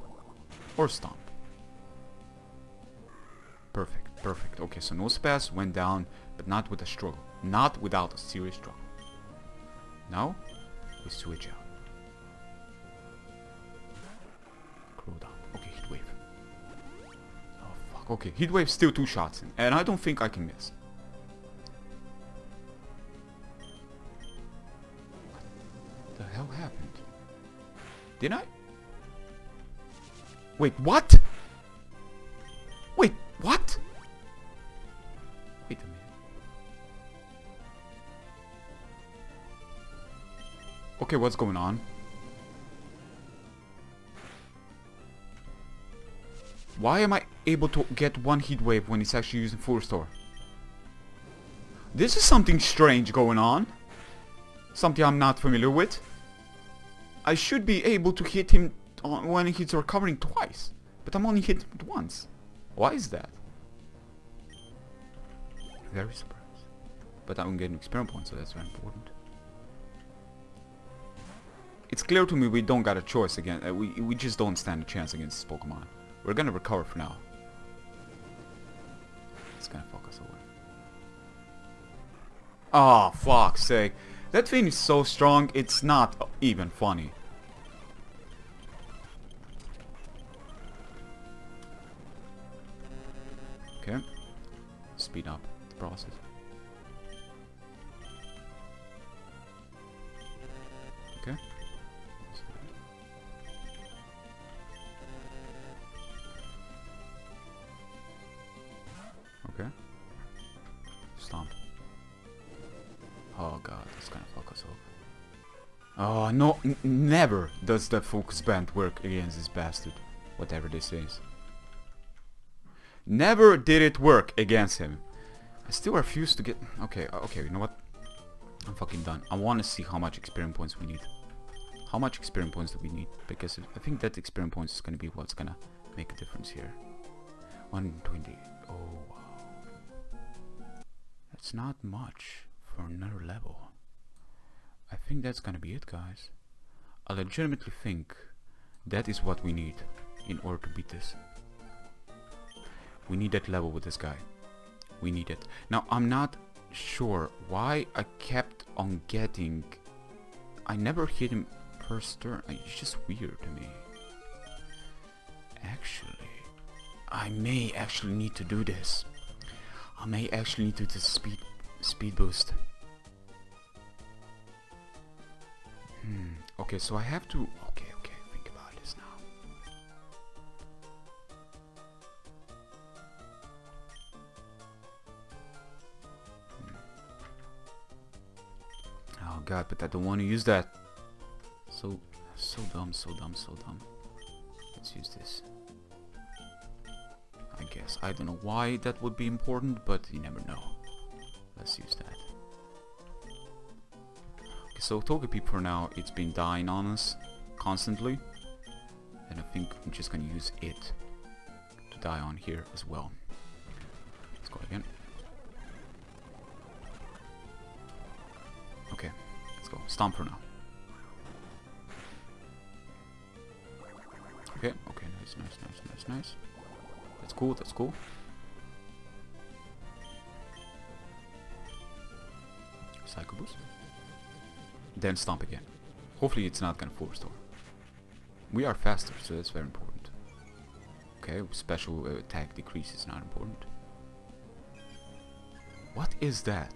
Or Stomp. Perfect, perfect. Okay, so Nosepass went down, but not with a struggle. Not without a serious struggle. Now, we switch out. Crawdaunt. Okay, Heatwave. Oh fuck, okay. Heatwave still two shots in, and I don't think I can miss. Did I? Wait, what? Wait, what? Wait a minute. Okay, what's going on? Why am I able to get one heat wave when it's actually using full restore? This is something strange going on. Something I'm not familiar with. I should be able to hit him when he's recovering twice, but I'm only hitting him once. Why is that? Very surprised. But I'm getting experience points, so that's very important. It's clear to me we don't got a choice again. Uh, we, we just don't stand a chance against this Pokemon. We're gonna recover for now. It's gonna fuck us away. Oh, fuck's sake. That thing is so strong, it's not even funny. Okay. Speed up the process. Okay. Okay. Stomp. Oh god, that's gonna fuck us over. Oh no, n never does the focus band work against this bastard. Whatever this is. Never did it work against him. I still refuse to get... Okay, okay, you know what? I'm fucking done. I wanna see how much experience points we need. How much experience points do we need? Because I think that experience points is gonna be what's gonna make a difference here. one twenty. Oh wow. That's not much. Another level. I think that's gonna be it, guys. I legitimately think that is what we need in order to beat this. We need that level with this guy. We need it. Now I'm not sure why I kept on getting... I never hit him first turn. It's just weird to me. Actually, I may actually need to do this. I may actually need to do the speed speed boost. Hmm. Okay, so I have to... Okay, okay. Think about this now. Hmm. Oh god, but I don't want to use that. So... So dumb, so dumb, so dumb. Let's use this. I guess. I don't know why that would be important, but you never know. Let's use that. Okay, so Togepi for now, it's been dying on us constantly. And I think I'm just gonna use it to die on here as well. Let's go again. Okay, let's go. Stomp for now. Okay, okay, nice, nice, nice, nice, nice. That's cool, that's cool. Psycho Boost. Then Stomp again. Hopefully it's not gonna full restore. We are faster, so that's very important. Okay, special uh, attack decrease is not important. What is that?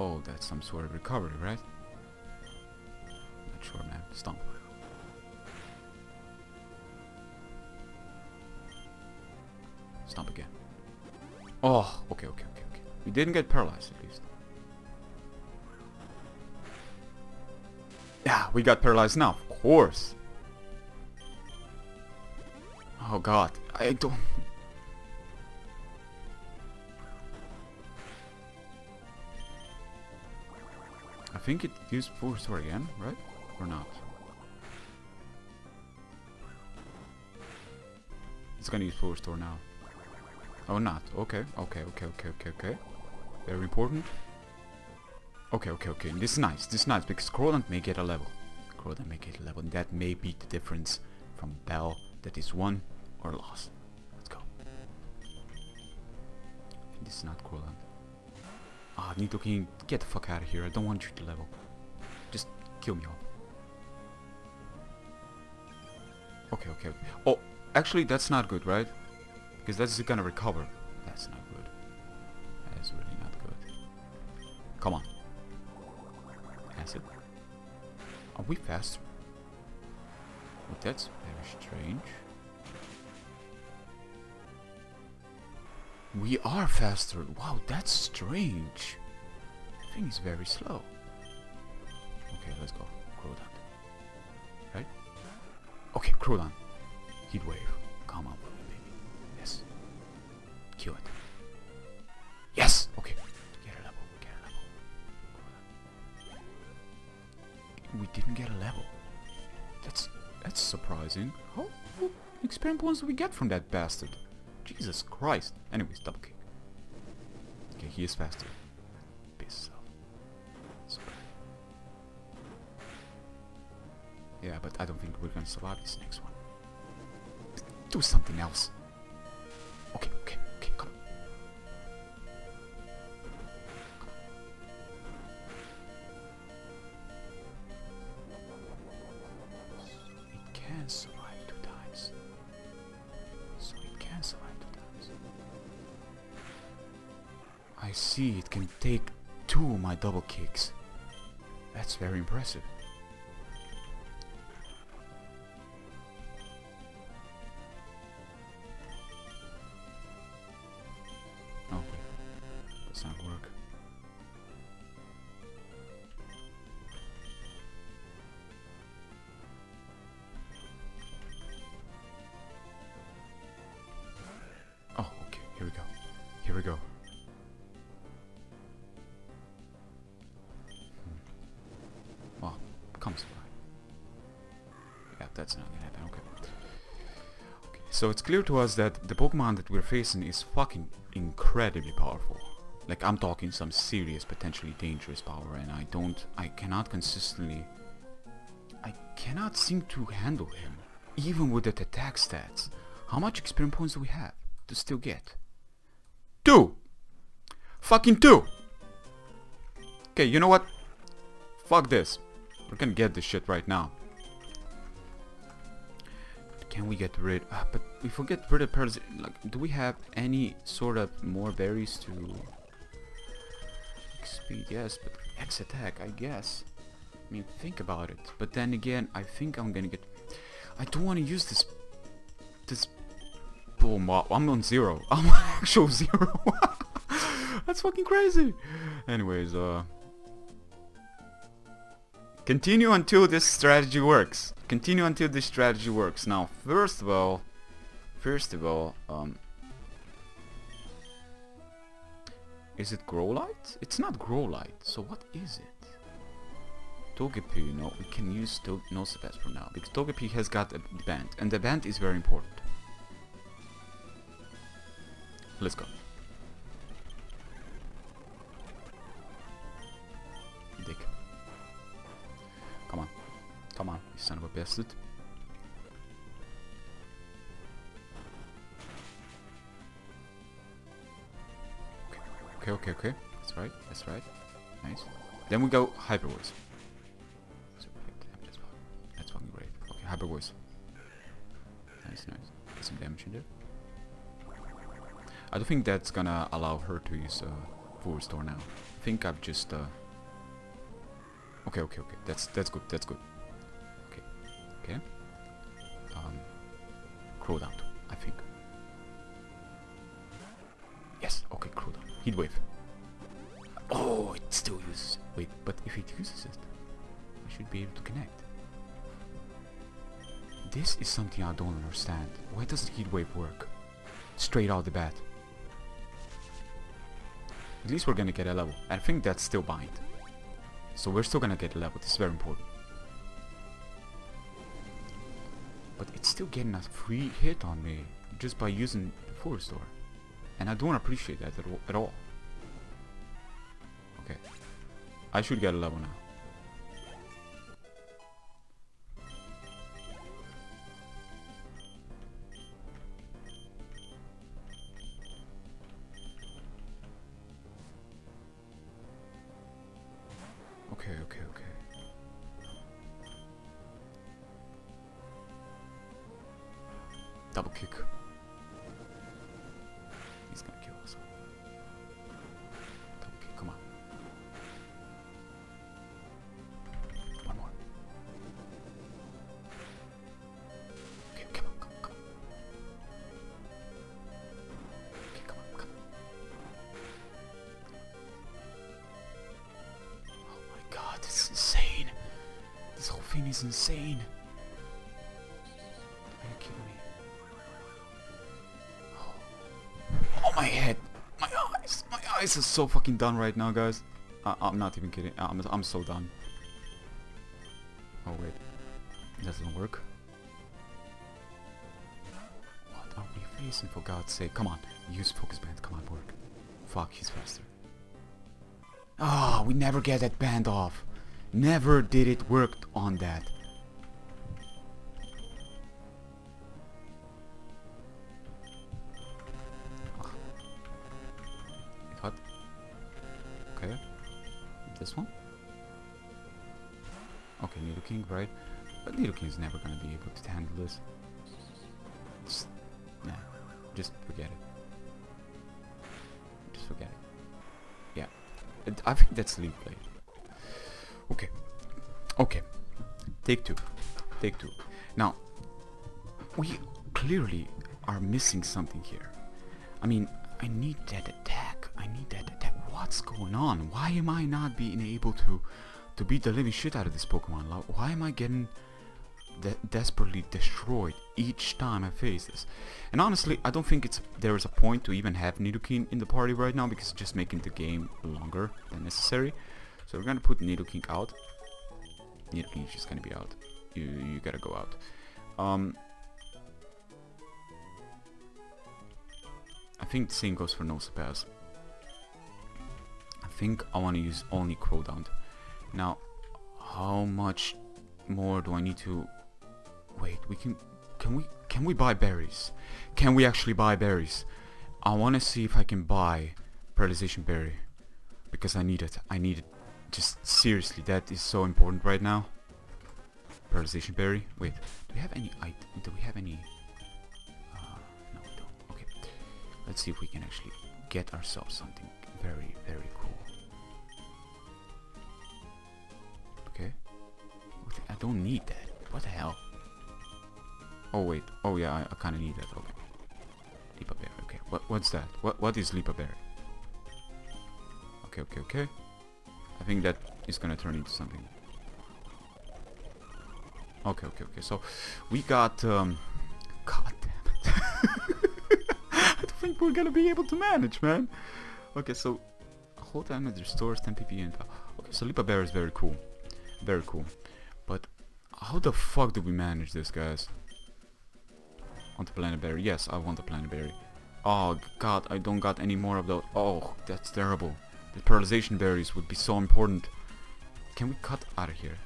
Oh, that's some sort of recovery, right? Not sure, man. Stomp. Stomp again. Oh, okay, okay, okay. We didn't get paralyzed, at least. Yeah, we got paralyzed now, of course. Oh god, I don't... I think it used four star again, right? Or not? It's gonna use four star now. Oh, not. Okay, okay, okay, okay, okay, okay. Very important. Okay, okay, okay. This is nice. This is nice because Crawdaunt may get a level. Crawdaunt may get a level. And that may be the difference from Bell that is won or lost. Let's go. This is not Crawdaunt. Ah, oh, Nidoking, get the fuck out of here. I don't want you to level. Just kill me all. Okay, okay. Oh, actually, that's not good, right? Because that's gonna recover. That's not good. That's really not good. Come on. Acid. Are we faster? Well, that's very strange. We are faster. Wow, that's strange. The thing is very slow. Okay, let's go. Crawdaunt. Right? Okay, Crawdaunt. Heatwave. Come on. Kill it. Yes! Okay. Get a level. Get a level. We didn't get a level. That's that's surprising. How many experience points do we get from that bastard? Jesus Christ. Anyways, double kick. Okay, he is faster. Piss off. Sorry. Yeah, but I don't think we're gonna survive this next one. Do something else. Okay, okay. See, it can take two of my double kicks. That's very impressive. Oh, wait. Does not work. Oh, okay. Here we go. Here we go. That's not gonna happen, okay. Okay. So it's clear to us that the Pokemon that we're facing is fucking incredibly powerful. Like, I'm talking some serious, potentially dangerous power, and I don't... I cannot consistently... I cannot seem to handle him, even with that attack stats. How much experience points do we have to still get? Two! Fucking two! Okay, you know what? Fuck this. We're gonna get this shit right now. Can we get rid... Uh, but if we get rid of paralyzation... Like, do we have any sort of more berries to... X-speed, yes, but X-attack, I guess. I mean, think about it. But then again, I think I'm gonna get... I don't want to use this... This... Oh, wow, I'm on zero. I'm on actual zero. That's fucking crazy. Anyways, uh... Continue until this strategy works. Continue until this strategy works. Now, first of all, first of all, um, is it Growlite? It's not Growlite. So what is it? Togepi. No, we can use Nosepass for now because Togepi has got a band, and the band is very important. Let's go. Dig. Come on. Come on, you son of a bastard. Okay, okay, okay. That's right, that's right. Nice. Then we go Hyper Voice. That's fucking great. Okay, Hyper Voice. Nice, nice. Get some damage in there. I don't think that's gonna allow her to use uh, full restore now. I think I've just... Uh, okay, okay, okay. That's, that's good, that's good. Okay. Um, Crawdaunt, I think. Yes, okay, Crawdaunt. Heatwave. Oh, it still uses it. Wait, but if it uses it... we should be able to connect. This is something I don't understand. Why doesn't Heatwave work? Straight out the bat. At least we're gonna get a level. I think that's still Bind. So we're still gonna get a level, this is very important. But it's still getting a free hit on me just by using the Forest Door. And I don't appreciate that at, at all. Okay. I should get a level now. Okay, okay, okay. Double kick. He's gonna kill us. Double kick, come on. One more. Okay, come on, come on, come on. Okay, come on, come on. Oh my god, this is insane. This whole thing is insane. My head, my eyes, my eyes are so fucking done right now, guys. I I'm not even kidding. I'm, I'm so done. Oh wait, that doesn't work. What are we facing, for God's sake? Come on, use Focus Band. Come on, work. Fuck, he's faster. Ah, oh, we never get that band off. Never did it work on that. This one? Okay, Nidoking, right? But Nidoking is never gonna be able to handle this. Just, nah, just forget it. Just forget it. Yeah, it, I think that's Leap Blade. Okay, okay. Take two, take two. Now, we clearly are missing something here. I mean, I need that attack. I need that attack. What's going on? Why am I not being able to to beat the living shit out of this Pokemon? Like, why am I getting de desperately destroyed each time I face this? And honestly, I don't think it's there is a point to even have Nidoking in the party right now, because it's just making the game longer than necessary. So we're gonna put Nidoking out. Nidoking's just gonna be out. You, you gotta go out. Um, I think the same goes for Nosepass. I think I want to use only Crawdaunt. Now, how much more do I need to wait? We can can we can we buy berries? Can we actually buy berries? I want to see if I can buy Paralyzation Berry, because I need it. I need it. Just seriously, that is so important right now. Paralyzation Berry. Wait, do we have any? I, do we have any? Uh, no, we don't. Okay, let's see if we can actually get ourselves something very, very cool. Okay. I don't need that. What the hell? Oh wait. Oh yeah, I, I kind of need that. Okay. Leapa Berry. Okay. What? What's that? What? What is Leapa Berry? Okay. Okay. Okay. I think that is gonna turn into something. Okay. Okay. Okay. So we got. Um, God damn it! I don't think we're gonna be able to manage, man. Okay, so hold on, it restores ten P P and okay, so Leapa Berry is very cool, very cool. But how the fuck do we manage this, guys? Want the Planet Berry? Yes, I want the Planet Berry. Oh God, I don't got any more of those. Oh, that's terrible. The Paralyzation Berries would be so important. Can we cut out of here?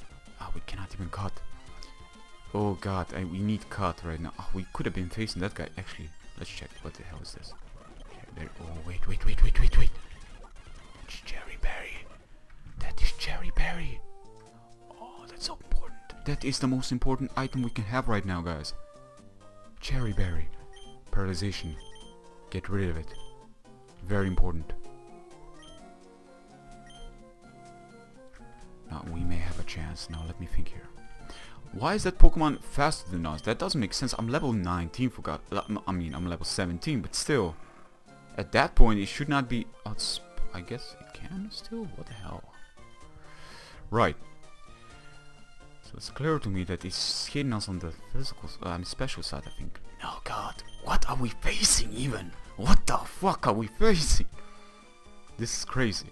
Ah, oh, we cannot even cut. Oh God, I, we need cut right now. Oh, we could have been facing that guy actually. Let's check. What the hell is this? Oh wait, wait, wait, wait, wait, wait! That's Cheri Berry. That is Cheri Berry. Oh, that's so important. That is the most important item we can have right now, guys. Cheri Berry, Paralyzation. Get rid of it. Very important. Now we may have a chance. Now let me think here. Why is that Pokemon faster than us? That doesn't make sense. I'm level nineteen, for God. I mean, I'm level seventeen, but still. At that point, it should not be. I guess it can still? What the hell? Right. So it's clear to me that he's hitting us on the physical, um, special side, I think. Oh god, what are we facing even? What the fuck are we facing? This is crazy.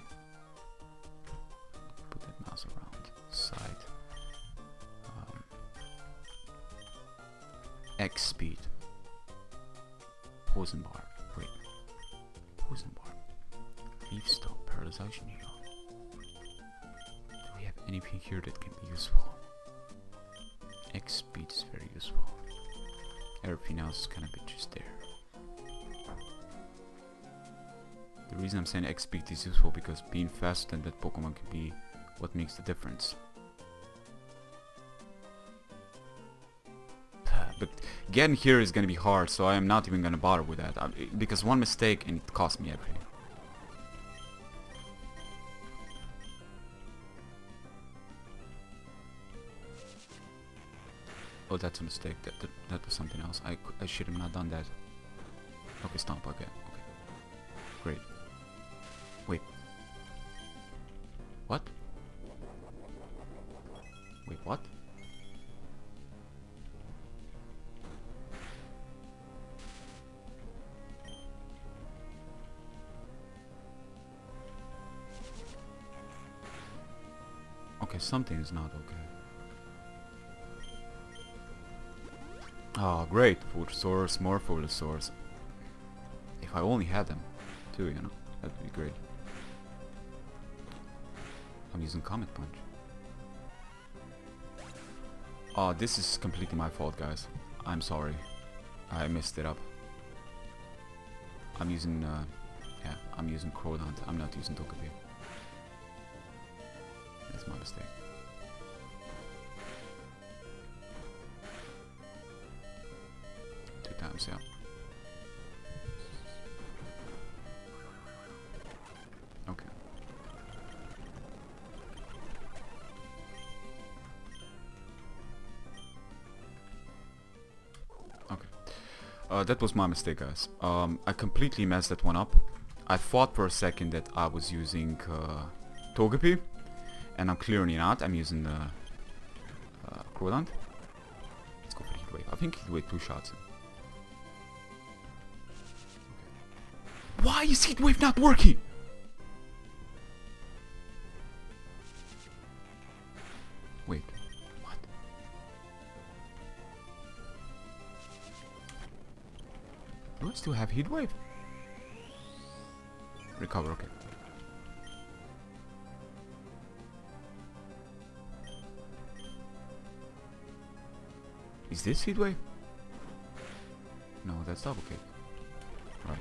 Put that mouse around. Side. Um, X-speed. Poison bar. Wait. Poison bar. Leaf stop. Paralyzation here. Do we have anything here that can be useful? X-speed is very useful. Everything else is kind of just there. The reason I'm saying X-speed is useful because being faster than that Pokemon can be what makes the difference. But getting here is gonna be hard, so I am not even gonna bother with that. I, because one mistake and it cost me everything. Oh, that's a mistake. That, that, that was something else. I, I should have not done that. Okay, stomp. Okay, okay. Great. Wait. What? Wait, what? Okay, something is not okay. Oh, great. Fortrosaurus, more Fortrosaurus. If I only had them, too, you know, that would be great. I'm using Comet Punch. Oh, this is completely my fault, guys. I'm sorry. I messed it up. I'm using, uh, yeah, I'm using Crawdaunt. I'm not using Togepi. That's my mistake. Yeah. Okay. Okay. Uh, that was my mistake, guys. Um, I completely messed that one up. I thought for a second that I was using uh, Togepi, and I'm clearly not. I'm using uh, uh, Crawdaunt. Let's go for Heatwave. I think Heatwave two shots. Why is Heatwave not working? Wait, what? Do I still have Heatwave? Recover, okay. Is this Heatwave? No, that's Double Kick. Right.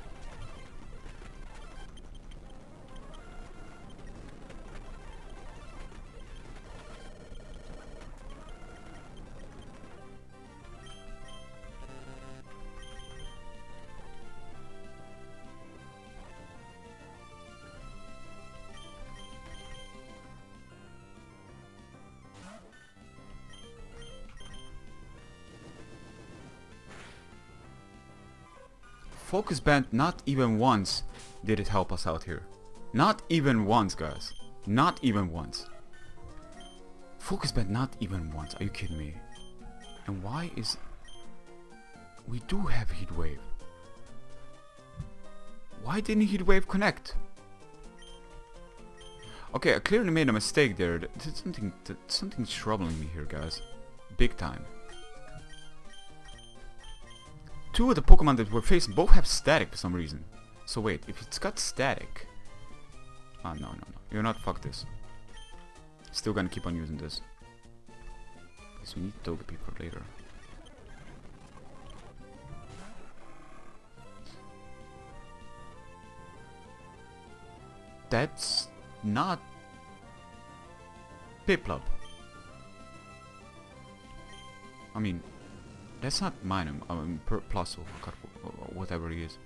Focus Band, not even once did it help us out here. Not even once, guys. Not even once. Focus Band, not even once. Are you kidding me? And why is... We do have Heatwave. Why didn't Heatwave connect? Okay, I clearly made a mistake there. That's something, that's something's troubling me here, guys. Big time. Two of the Pokemon that we're facing both have static for some reason. So wait, if it's got static... Oh no, no, no. You're not, fuck this. Still gonna keep on using this. Because we need Togepi for later. That's... not... Piplup. I mean... That's not Minun, I mean, plus or whatever he is.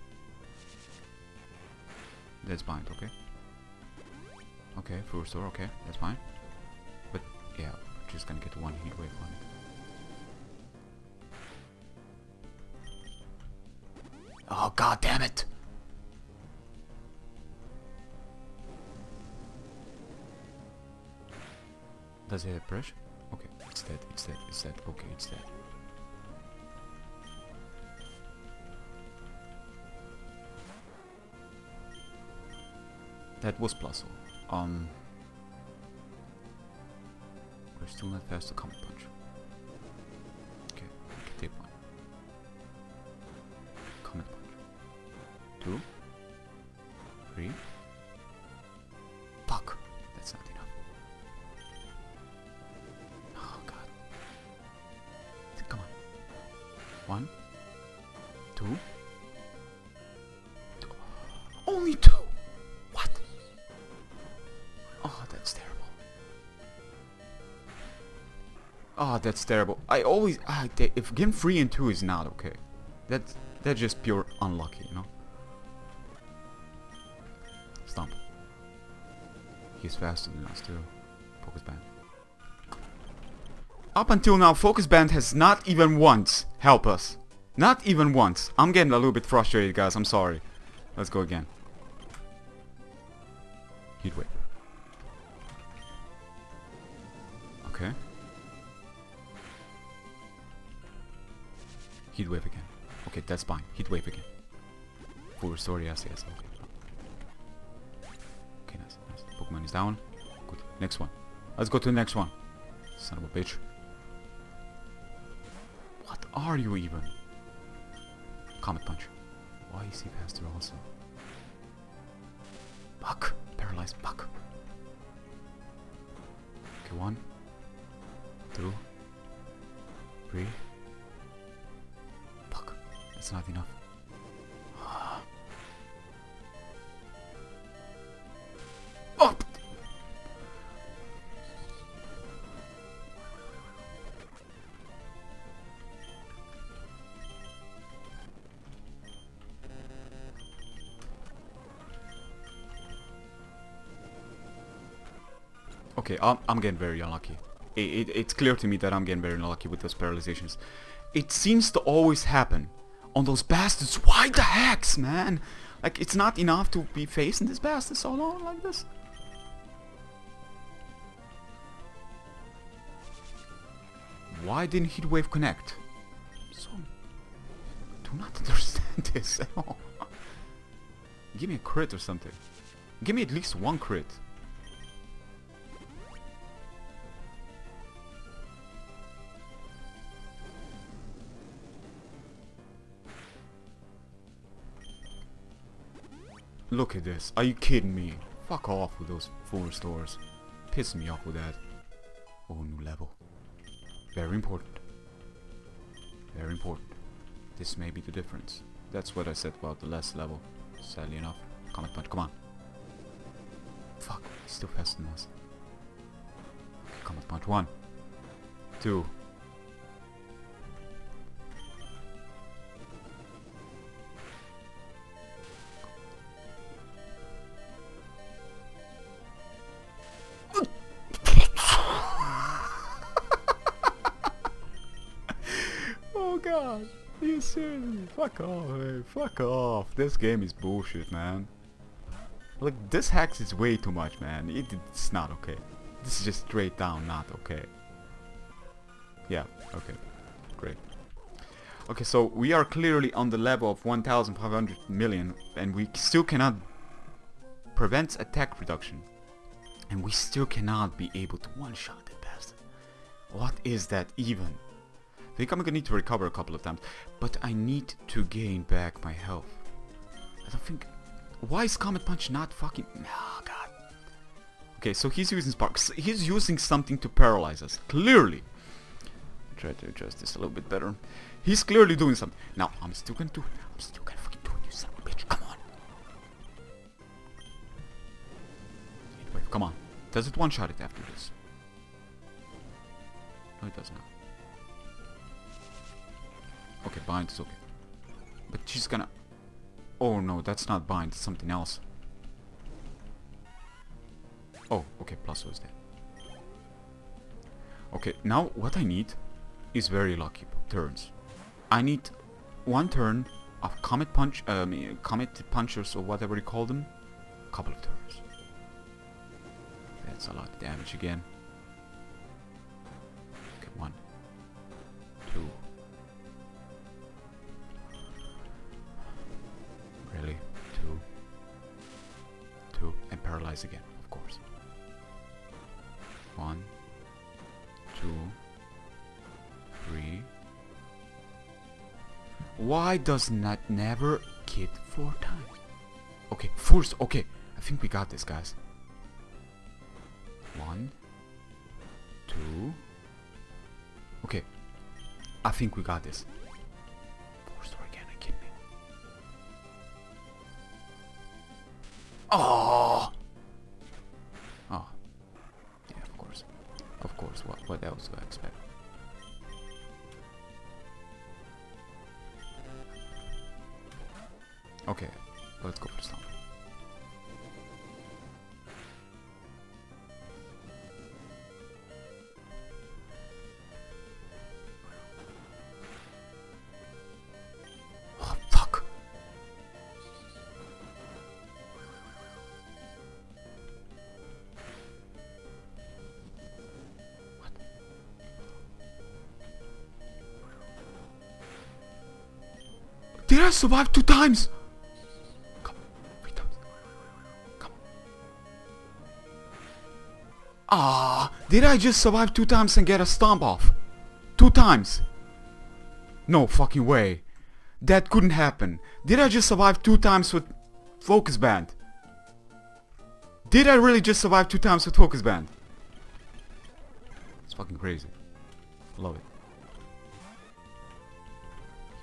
That's Bind, okay. Okay, full restore, okay, that's fine. But yeah, we're just gonna get one heat wave on it. Oh god damn it! Does it have pressure? Okay. it's dead, it's dead, it's dead, okay, it's dead. That was Plusle. Um, we're still not past the Comet Punch. Okay, we can take one. Comet Punch. Two. Three. Fuck! That's not enough. Oh god. Come on. One. Two. Two. Only two! Oh, that's terrible. I always... I, if game three and two is not okay. That's, that's just pure unlucky, you know? Stomp. He's faster than us too. Focus Band. Up until now, Focus Band has not even once helped us. Not even once. I'm getting a little bit frustrated, guys. I'm sorry. Let's go again. Heatwave. Okay. Heatwave again. Okay, that's fine. Heatwave again. Full restore, yes, yes, okay. Okay, nice, nice. Pokemon is down. Good. Next one. Let's go to the next one. Son of a bitch. What are you even? Comet Punch. Why is he faster also? Buck. Paralyzed Buck. Okay, one. Two. Three. That's not enough. Oh! Okay, I'm, I'm getting very unlucky. It, it, it's clear to me that I'm getting very unlucky with those paralyzations. It seems to always happen on those bastards. Why the hacks, man? Like, it's not enough to be facing this bastard so long like this. Why didn't Heatwave connect? So, do not understand this at all. Give me a crit or something. Give me at least one crit. Look at this. Are you kidding me? Fuck off with those full restores. Piss me off with that. Oh, new level. Very important. Very important. This may be the difference. That's what I said about the last level. Sadly enough. Comet Punch, come on. Fuck, he's still faster than us. Okay, Comet Punch. One. Two. Fuck off, hey, fuck off. This game is bullshit, man. Like, this hacks is way too much, man. It, it's not okay. This is just straight down not okay. Yeah, okay. Great. Okay, so we are clearly on the level of one thousand five hundred million, and we still cannot prevent attack reduction. And we still cannot be able to one-shot that bastard. What is that even? I think I'm gonna need to recover a couple of times, but I need to gain back my health. I don't think... Why is Comet Punch not fucking... Oh god. Okay, so he's using sparks. He's using something to paralyze us, clearly. I'll try to adjust this a little bit better. He's clearly doing something. Now, I'm still gonna do it. I'm still gonna fucking do it, you son of a bitch. Come on. Wait, come on. Does it one-shot it after this? No, it does not. Okay, Bind is okay. But she's gonna... Oh no, that's not Bind, it's something else. Oh, okay, Plusle is dead. Okay, now what I need is very lucky turns. I need one turn of Comet Punch... Um, Comet Punchers or whatever you call them. A couple of turns. That's a lot of damage again. Okay, this again, of course. One, two, three. Why does not never hit four times? Okay, first, okay. I think we got this, guys. One, two. Okay, I think we got this. Four star again, are you kidding me? Oh! Oh. Yeah, of course. Of course, what, what else do I expect? Okay, let's go for Stomp. Did I survive two times? Come on, three times. Come on. Ah, did I just survive two times and get a stomp off? Two times? No fucking way. That couldn't happen. Did I just survive two times with Focus Band? Did I really just survive two times with Focus Band? It's fucking crazy. Love it.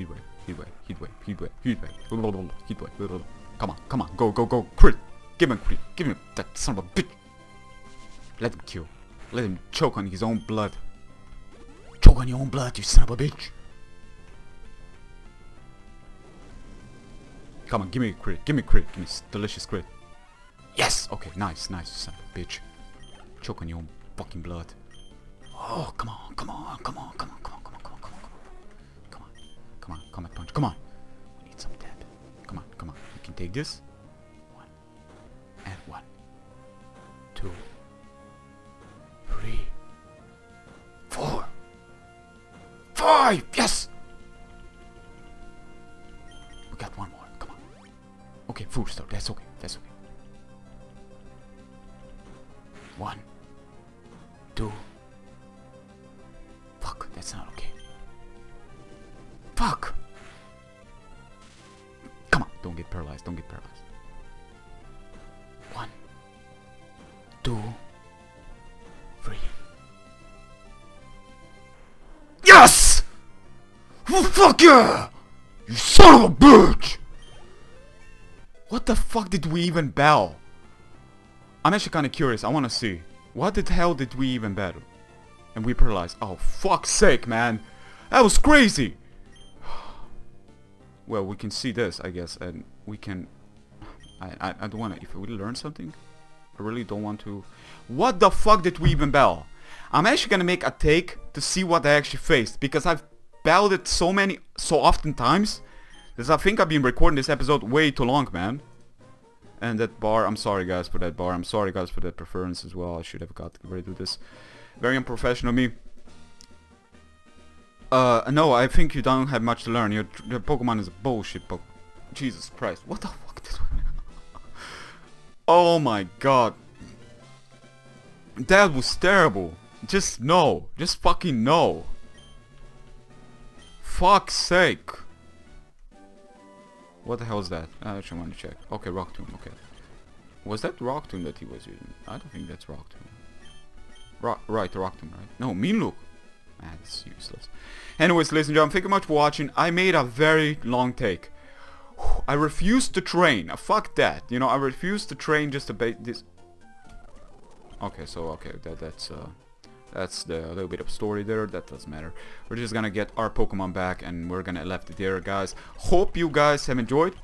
Heatwave. Heatwave, heatwave, heatwave, heatwave, heatwave, heatwave, come on, come on, go, go, go, crit, give him a crit, give him that son of a bitch, let him kill, let him choke on his own blood, choke on your own blood, you son of a bitch, come on, give me a crit, give me a crit, give me a delicious crit, yes, okay, nice, nice, son of a bitch, choke on your own fucking blood, oh, come on, come on, come on, come on, come on. Come on, Comet Punch, come on! We need some depth. Come on, come on. You can take this. One. And one. Two. Three. Four. Five! Yes! We got one more, come on. Okay, food store, that's okay, that's okay. One. Two. Fuck, that's not okay. Fuck! Come on, don't get paralyzed, don't get paralyzed. One, two, three. Yes! Oh, fuck yeah! You son of a bitch! What the fuck did we even battle? I'm actually kinda curious, I wanna see. What the hell did we even battle? And we paralyzed. Oh, fuck's sake, man! That was crazy! Well, we can see this, I guess, and we can... I, I, I don't want to... If we learn something, I really don't want to... What the fuck did we even battle? I'm actually gonna make a take to see what I actually faced, because I've battled it so many... so often times, that I think I've been recording this episode way too long, man. And that bar, I'm sorry guys for that bar, I'm sorry guys for that preference as well, I should have got rid of this. Very unprofessional me. Uh, no, I think you don't have much to learn. Your, your Pokemon is a bullshit Pokemon. Jesus Christ, what the fuck this one? Oh my god. That was terrible. Just no. Just fucking no. Fuck's sake. What the hell is that? I actually want to check. Okay, Rock Tomb, okay. Was that Rock Tomb that he was using? I don't think that's Rock Tomb. Ro right, Rock Tomb, right? No, Minun. Man, it's useless. Anyways, ladies and gentlemen, thank you much for watching. I made a very long take. I refuse to train. Fuck that. You know, I refuse to train just to bait this. Okay, so okay, that that's uh, that's the little bit of story there. That doesn't matter. We're just gonna get our Pokemon back, and we're gonna left it there, guys. Hope you guys have enjoyed.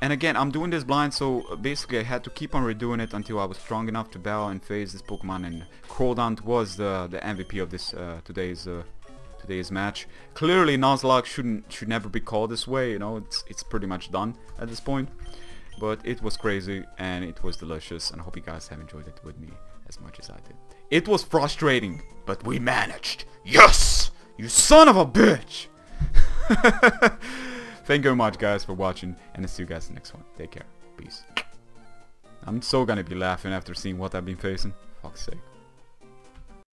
And again, I'm doing this blind, so basically I had to keep on redoing it until I was strong enough to battle and face this Pokemon. And Crawdaunt was the the M V P of this uh, today's uh, today's match. Clearly, Nuzlocke shouldn't should never be called this way. You know, it's it's pretty much done at this point. But it was crazy and it was delicious, and I hope you guys have enjoyed it with me as much as I did. It was frustrating, but we managed. Yes, you son of a bitch. Thank you very much guys for watching, and I'll see you guys in the next one. Take care. Peace. I'm so gonna be laughing after seeing what I've been facing. Fuck's sake.